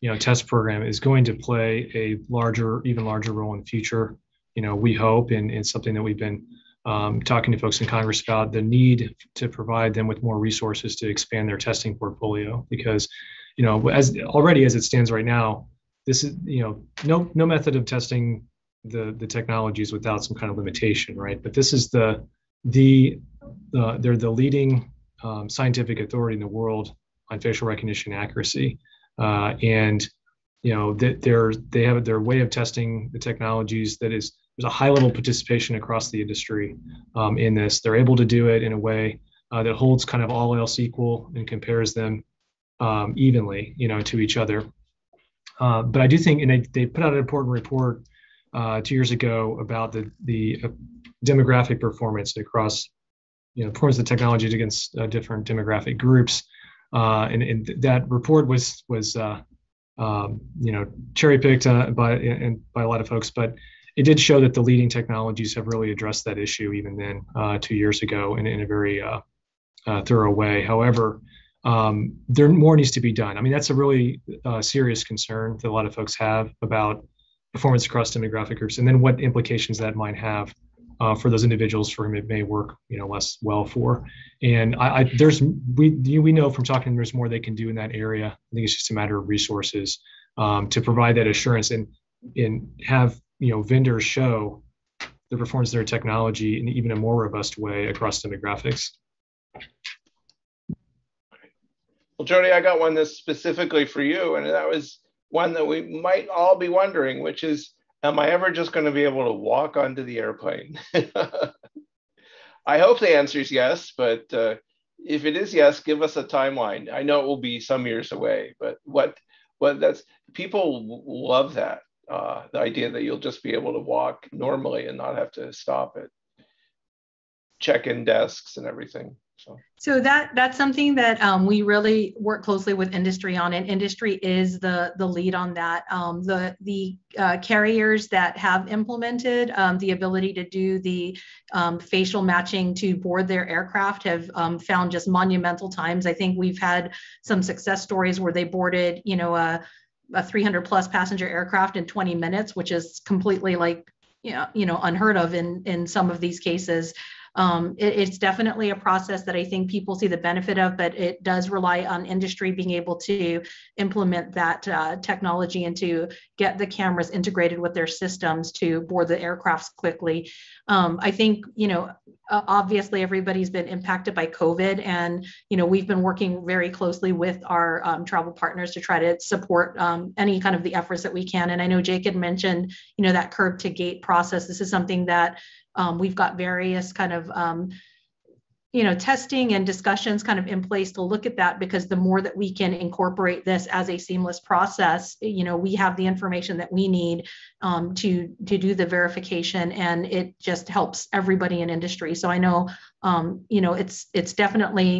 you know, test program, is going to play a larger, even larger role in the future. You know, we hope, and it's something that we've been um, talking to folks in Congress about, the need to provide them with more resources to expand their testing portfolio, because, you know, as already as it stands right now, this is, you know, no no method of testing the the technologies without some kind of limitation, right? But this is the the uh, they're the leading um, scientific authority in the world on facial recognition accuracy, uh, and you know that they're they have their way of testing the technologies that is there's a high level of participation across the industry um, in this. They're able to do it in a way uh, that holds kind of all else equal and compares them Um, evenly, you know, to each other. Uh, but I do think, and they, they put out an important report uh, two years ago about the the uh, demographic performance across, you know, performance of the technologies against uh, different demographic groups, uh, and, and that report was was uh, um, you know, cherry picked uh, by and by a lot of folks, but it did show that the leading technologies have really addressed that issue even then uh, two years ago in in a very uh, uh, thorough way. However, Um, there more needs to be done. I mean, that's a really uh, serious concern that a lot of folks have about performance across demographic groups, and then what implications that might have uh, for those individuals for whom it may work, you know, less well for. And I, I, there's we we know from talking, there's more they can do in that area. I think it's just a matter of resources um, to provide that assurance and and have, you know, vendors show the performance of their technology in even a more robust way across demographics. Well, Jody, I got one that's specifically for you, and that was one that we might all be wondering, which is, am I ever just going to be able to walk onto the airplane? I hope the answer is yes, but uh, if it is yes, give us a timeline. I know it will be some years away, but what, what that's, people love that, uh, the idea that you'll just be able to walk normally and not have to stop at check-in desks and everything. So that that's something that um, we really work closely with industry on, and industry is the the lead on that. Um, the the uh, carriers that have implemented um, the ability to do the um, facial matching to board their aircraft have um, found just monumental times. I think we've had some success stories where they boarded, you know, a, a three hundred plus passenger aircraft in twenty minutes, which is completely, like, you know, you know unheard of in in some of these cases. Um, it, it's definitely a process that I think people see the benefit of, but it does rely on industry being able to implement that uh, technology and to get the cameras integrated with their systems to board the aircrafts quickly. Um, I think, you know, obviously everybody's been impacted by COVID, and, you know, we've been working very closely with our um, travel partners to try to support um, any kind of the efforts that we can. And I know Jake had mentioned, you know, that curb to gate process. This is something that Um, we've got various kind of, um, you know, testing and discussions kind of in place to look at that, because the more that we can incorporate this as a seamless process, you know, we have the information that we need um, to, to do the verification, and it just helps everybody in industry. So I know, um, you know, it's, it's definitely,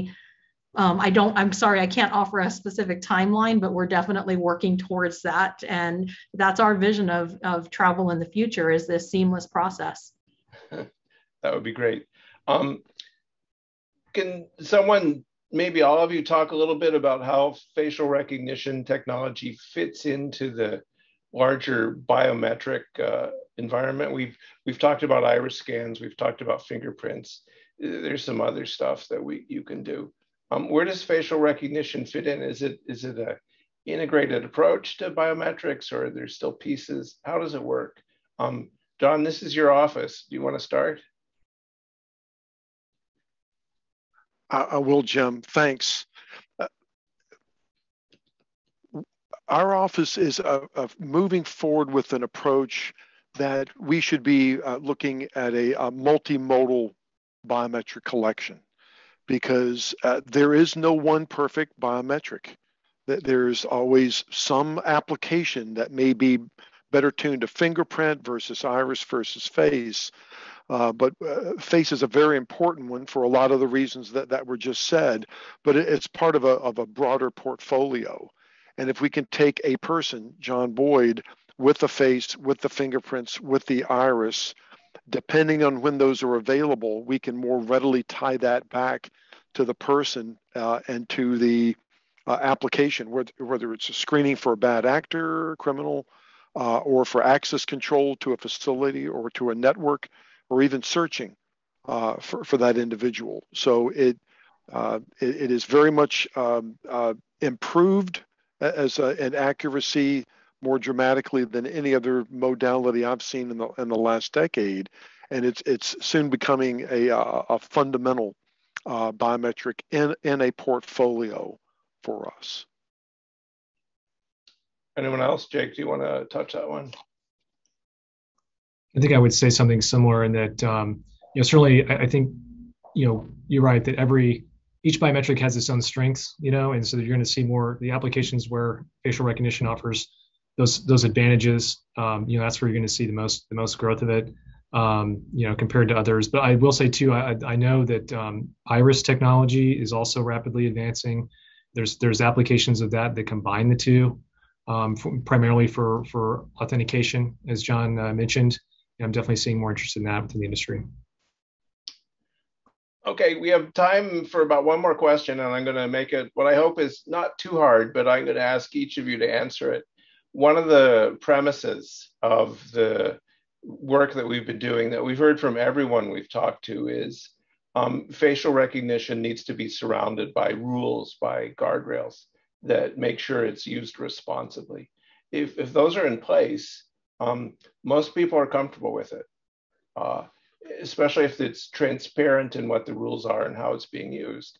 um, I don't, I'm sorry, I can't offer a specific timeline, but we're definitely working towards that. And that's our vision of, of travel in the future, is this seamless process. That would be great. Um, can someone, maybe all of you, talk a little bit about how facial recognition technology fits into the larger biometric uh, environment? We've we've talked about iris scans, we've talked about fingerprints. There's some other stuff that we you can do. Um, where does facial recognition fit in? Is it is it an integrated approach to biometrics, or are there still pieces? How does it work? Um, John, this is your office. Do you want to start? I, I will, Jim. Thanks. Uh, our office is uh, uh, moving forward with an approach that we should be uh, looking at a, a multimodal biometric collection, because uh, there is no one perfect biometric. There's always some application that may be better tuned to fingerprint versus iris versus face. Uh, but uh, face is a very important one for a lot of the reasons that, that were just said, but it, it's part of a, of a broader portfolio. And if we can take a person, John Boyd, with the face, with the fingerprints, with the iris, depending on when those are available, we can more readily tie that back to the person uh, and to the uh, application, whether, whether it's a screening for a bad actor, criminal, uh, or for access control to a facility or to a network, or even searching uh, for, for that individual. So it, uh, it, it is very much um, uh, improved as a, an accuracy more dramatically than any other modality I've seen in the, in the last decade. And it's, it's soon becoming a, a, a fundamental uh, biometric in, in a portfolio for us. Anyone else? Jake, do you want to touch that one? I think I would say something similar in that, um, you know, certainly I, I think, you know, you're right that every, each biometric has its own strengths, you know, and so you're going to see more the applications where facial recognition offers those, those advantages. Um, you know, that's where you're going to see the most, the most growth of it, um, you know, compared to others. But I will say too, I, I know that um, iris technology is also rapidly advancing. There's, there's applications of that that combine the two, um, for, primarily for, for authentication, as John uh, mentioned. I'm definitely seeing more interest in that within the industry. Okay, we have time for about one more question, and I'm going to make it what I hope is not too hard, but I'm going to ask each of you to answer it. One of the premises of the work that we've been doing that we've heard from everyone we've talked to is um, facial recognition needs to be surrounded by rules, by guardrails that make sure it's used responsibly. If, if those are in place, Um, most people are comfortable with it, uh, especially if it's transparent in what the rules are and how it's being used.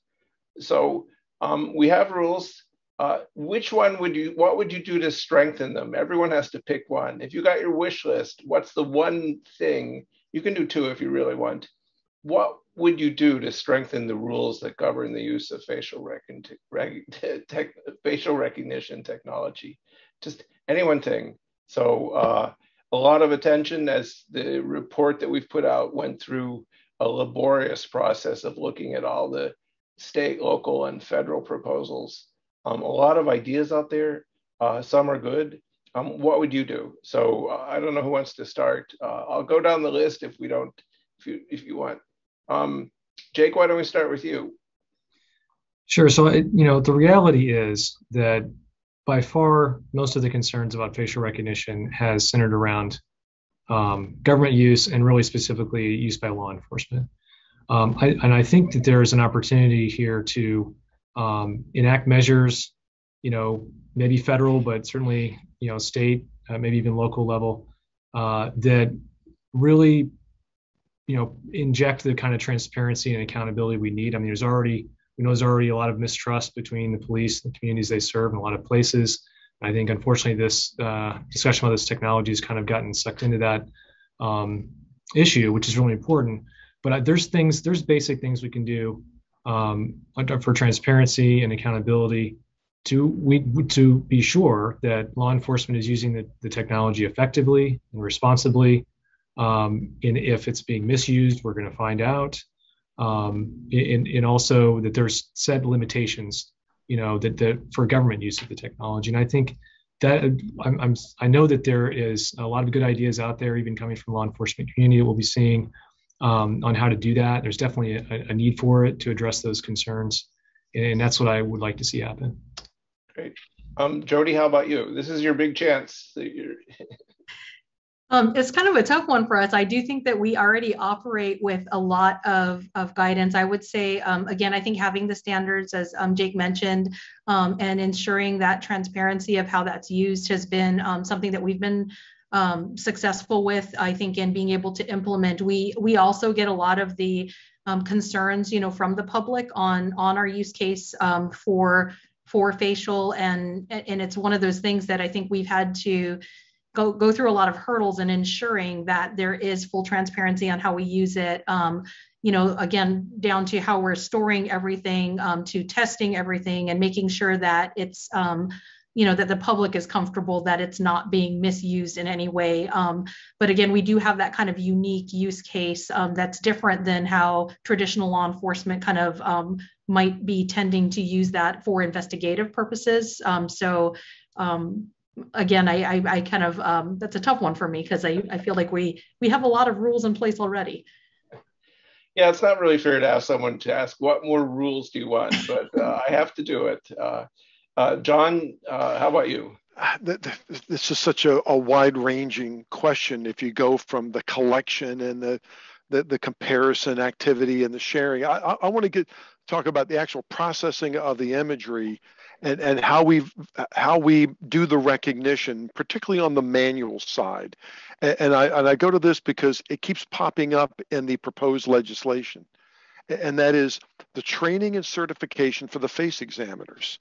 So um, we have rules. Uh, which one would you, what would you do to strengthen them? Everyone has to pick one. If you got your wish list, what's the one thing? You can do two if you really want. What would you do to strengthen the rules that govern the use of facial, rec rec tech facial recognition technology? Just any one thing. So uh, a lot of attention, as the report that we've put out went through a laborious process of looking at all the state, local, and federal proposals. Um, a lot of ideas out there. Uh, some are good. Um, what would you do? So uh, I don't know who wants to start. Uh, I'll go down the list if we don't, if you if you want. Um, Jake, why don't we start with you? Sure. So you know, the reality is that, by far, most of the concerns about facial recognition has centered around um, government use and really specifically use by law enforcement. Um, I, and I think that there is an opportunity here to um, enact measures, you know, maybe federal, but certainly, you know, state, uh, maybe even local level, uh, that really, you know, inject the kind of transparency and accountability we need. I mean, there's already We know there's already a lot of mistrust between the police and the communities they serve in a lot of places. I think, unfortunately, this uh, discussion about this technology has kind of gotten sucked into that um, issue, which is really important. But I, there's things, there's basic things we can do um, for transparency and accountability to we to be sure that law enforcement is using the, the technology effectively and responsibly. Um, and if it's being misused, we're going to find out. Um, and, and also that there's set limitations, you know, that, that for government use of the technology. And I think that I'm, I'm, I know that there is a lot of good ideas out there, even coming from law enforcement community that we'll be seeing um, on how to do that. There's definitely a, a need for it to address those concerns. And that's what I would like to see happen. Great. Um, Jody, how about you? This is your big chance. That you're Um, it's kind of a tough one for us. I do think that we already operate with a lot of, of guidance. I would say, um, again, I think having the standards, as um, Jake mentioned, um, and ensuring that transparency of how that's used has been um, something that we've been um, successful with, I think, in being able to implement. We, we also get a lot of the um, concerns, you know, from the public on, on our use case um, for for facial, and and it's one of those things that I think we've had to go go through a lot of hurdles in ensuring that there is full transparency on how we use it. Um, you know, again, down to how we're storing everything, um, to testing everything, and making sure that it's, um, you know, that the public is comfortable that it's not being misused in any way. Um, but again, we do have that kind of unique use case um, that's different than how traditional law enforcement kind of um, might be tending to use that for investigative purposes. Um, so um, again, I, I, I kind of, um, that's a tough one for me, because I, I feel like we, we have a lot of rules in place already. Yeah, it's not really fair to ask someone to ask, what more rules do you want? But uh, I have to do it. Uh, Uh, John, uh, how about you? This is such a, a wide-ranging question. If you go from the collection and the the, the comparison activity and the sharing, I, I, I want to get talk about the actual processing of the imagery and and how we how we do the recognition, particularly on the manual side. And, and I and I go to this because it keeps popping up in the proposed legislation, and that is the training and certification for the face examiners.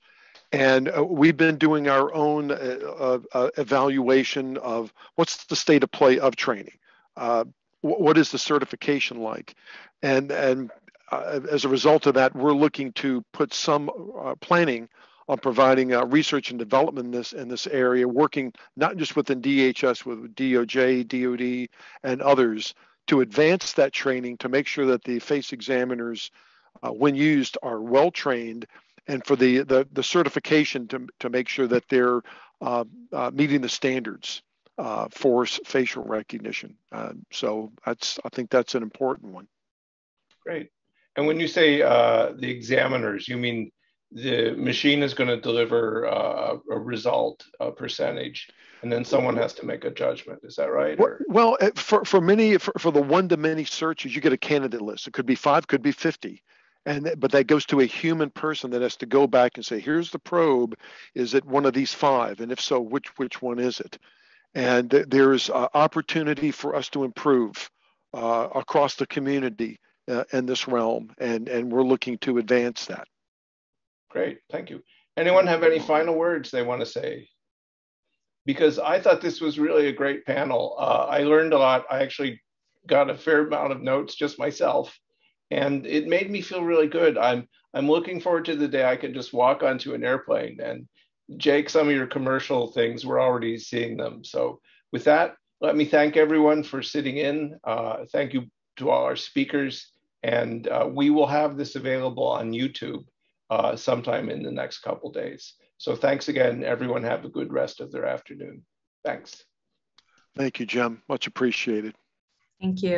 And uh, we've been doing our own uh, uh, evaluation of what's the state of play of training. Uh, wh what is the certification like? And, and uh, as a result of that, we're looking to put some uh, planning on providing uh, research and development in this, in this area, working not just within D H S, with D O J, D O D, and others to advance that training to make sure that the face examiners, uh, when used, are well-trained, and for the, the, the certification to, to make sure that they're uh, uh, meeting the standards uh, for facial recognition. Uh, so that's, I think that's an important one. Great. And when you say uh, the examiners, you mean the machine is going to deliver uh, a result, a percentage, and then someone has to make a judgment. Is that right? Well, well for, for many, for, for the one-to-many searches, you get a candidate list. It could be five, could be fifty. And, but that goes to a human person that has to go back and say, here's the probe. Is it one of these five? And if so, which which one is it? And th there is uh, opportunity for us to improve uh, across the community uh, in this realm. And, and we're looking to advance that. Great. Thank you. Anyone have any final words they want to say? Because I thought this was really a great panel. Uh, I learned a lot. I actually got a fair amount of notes just myself. And it made me feel really good. I'm I'm looking forward to the day I can just walk onto an airplane. And Jake, some of your commercial things, we're already seeing them. So with that, let me thank everyone for sitting in. Uh, thank you to all our speakers. And uh, we will have this available on YouTube uh, sometime in the next couple days. So thanks again. Everyone have a good rest of their afternoon. Thanks. Thank you, Jim. Much appreciated. Thank you.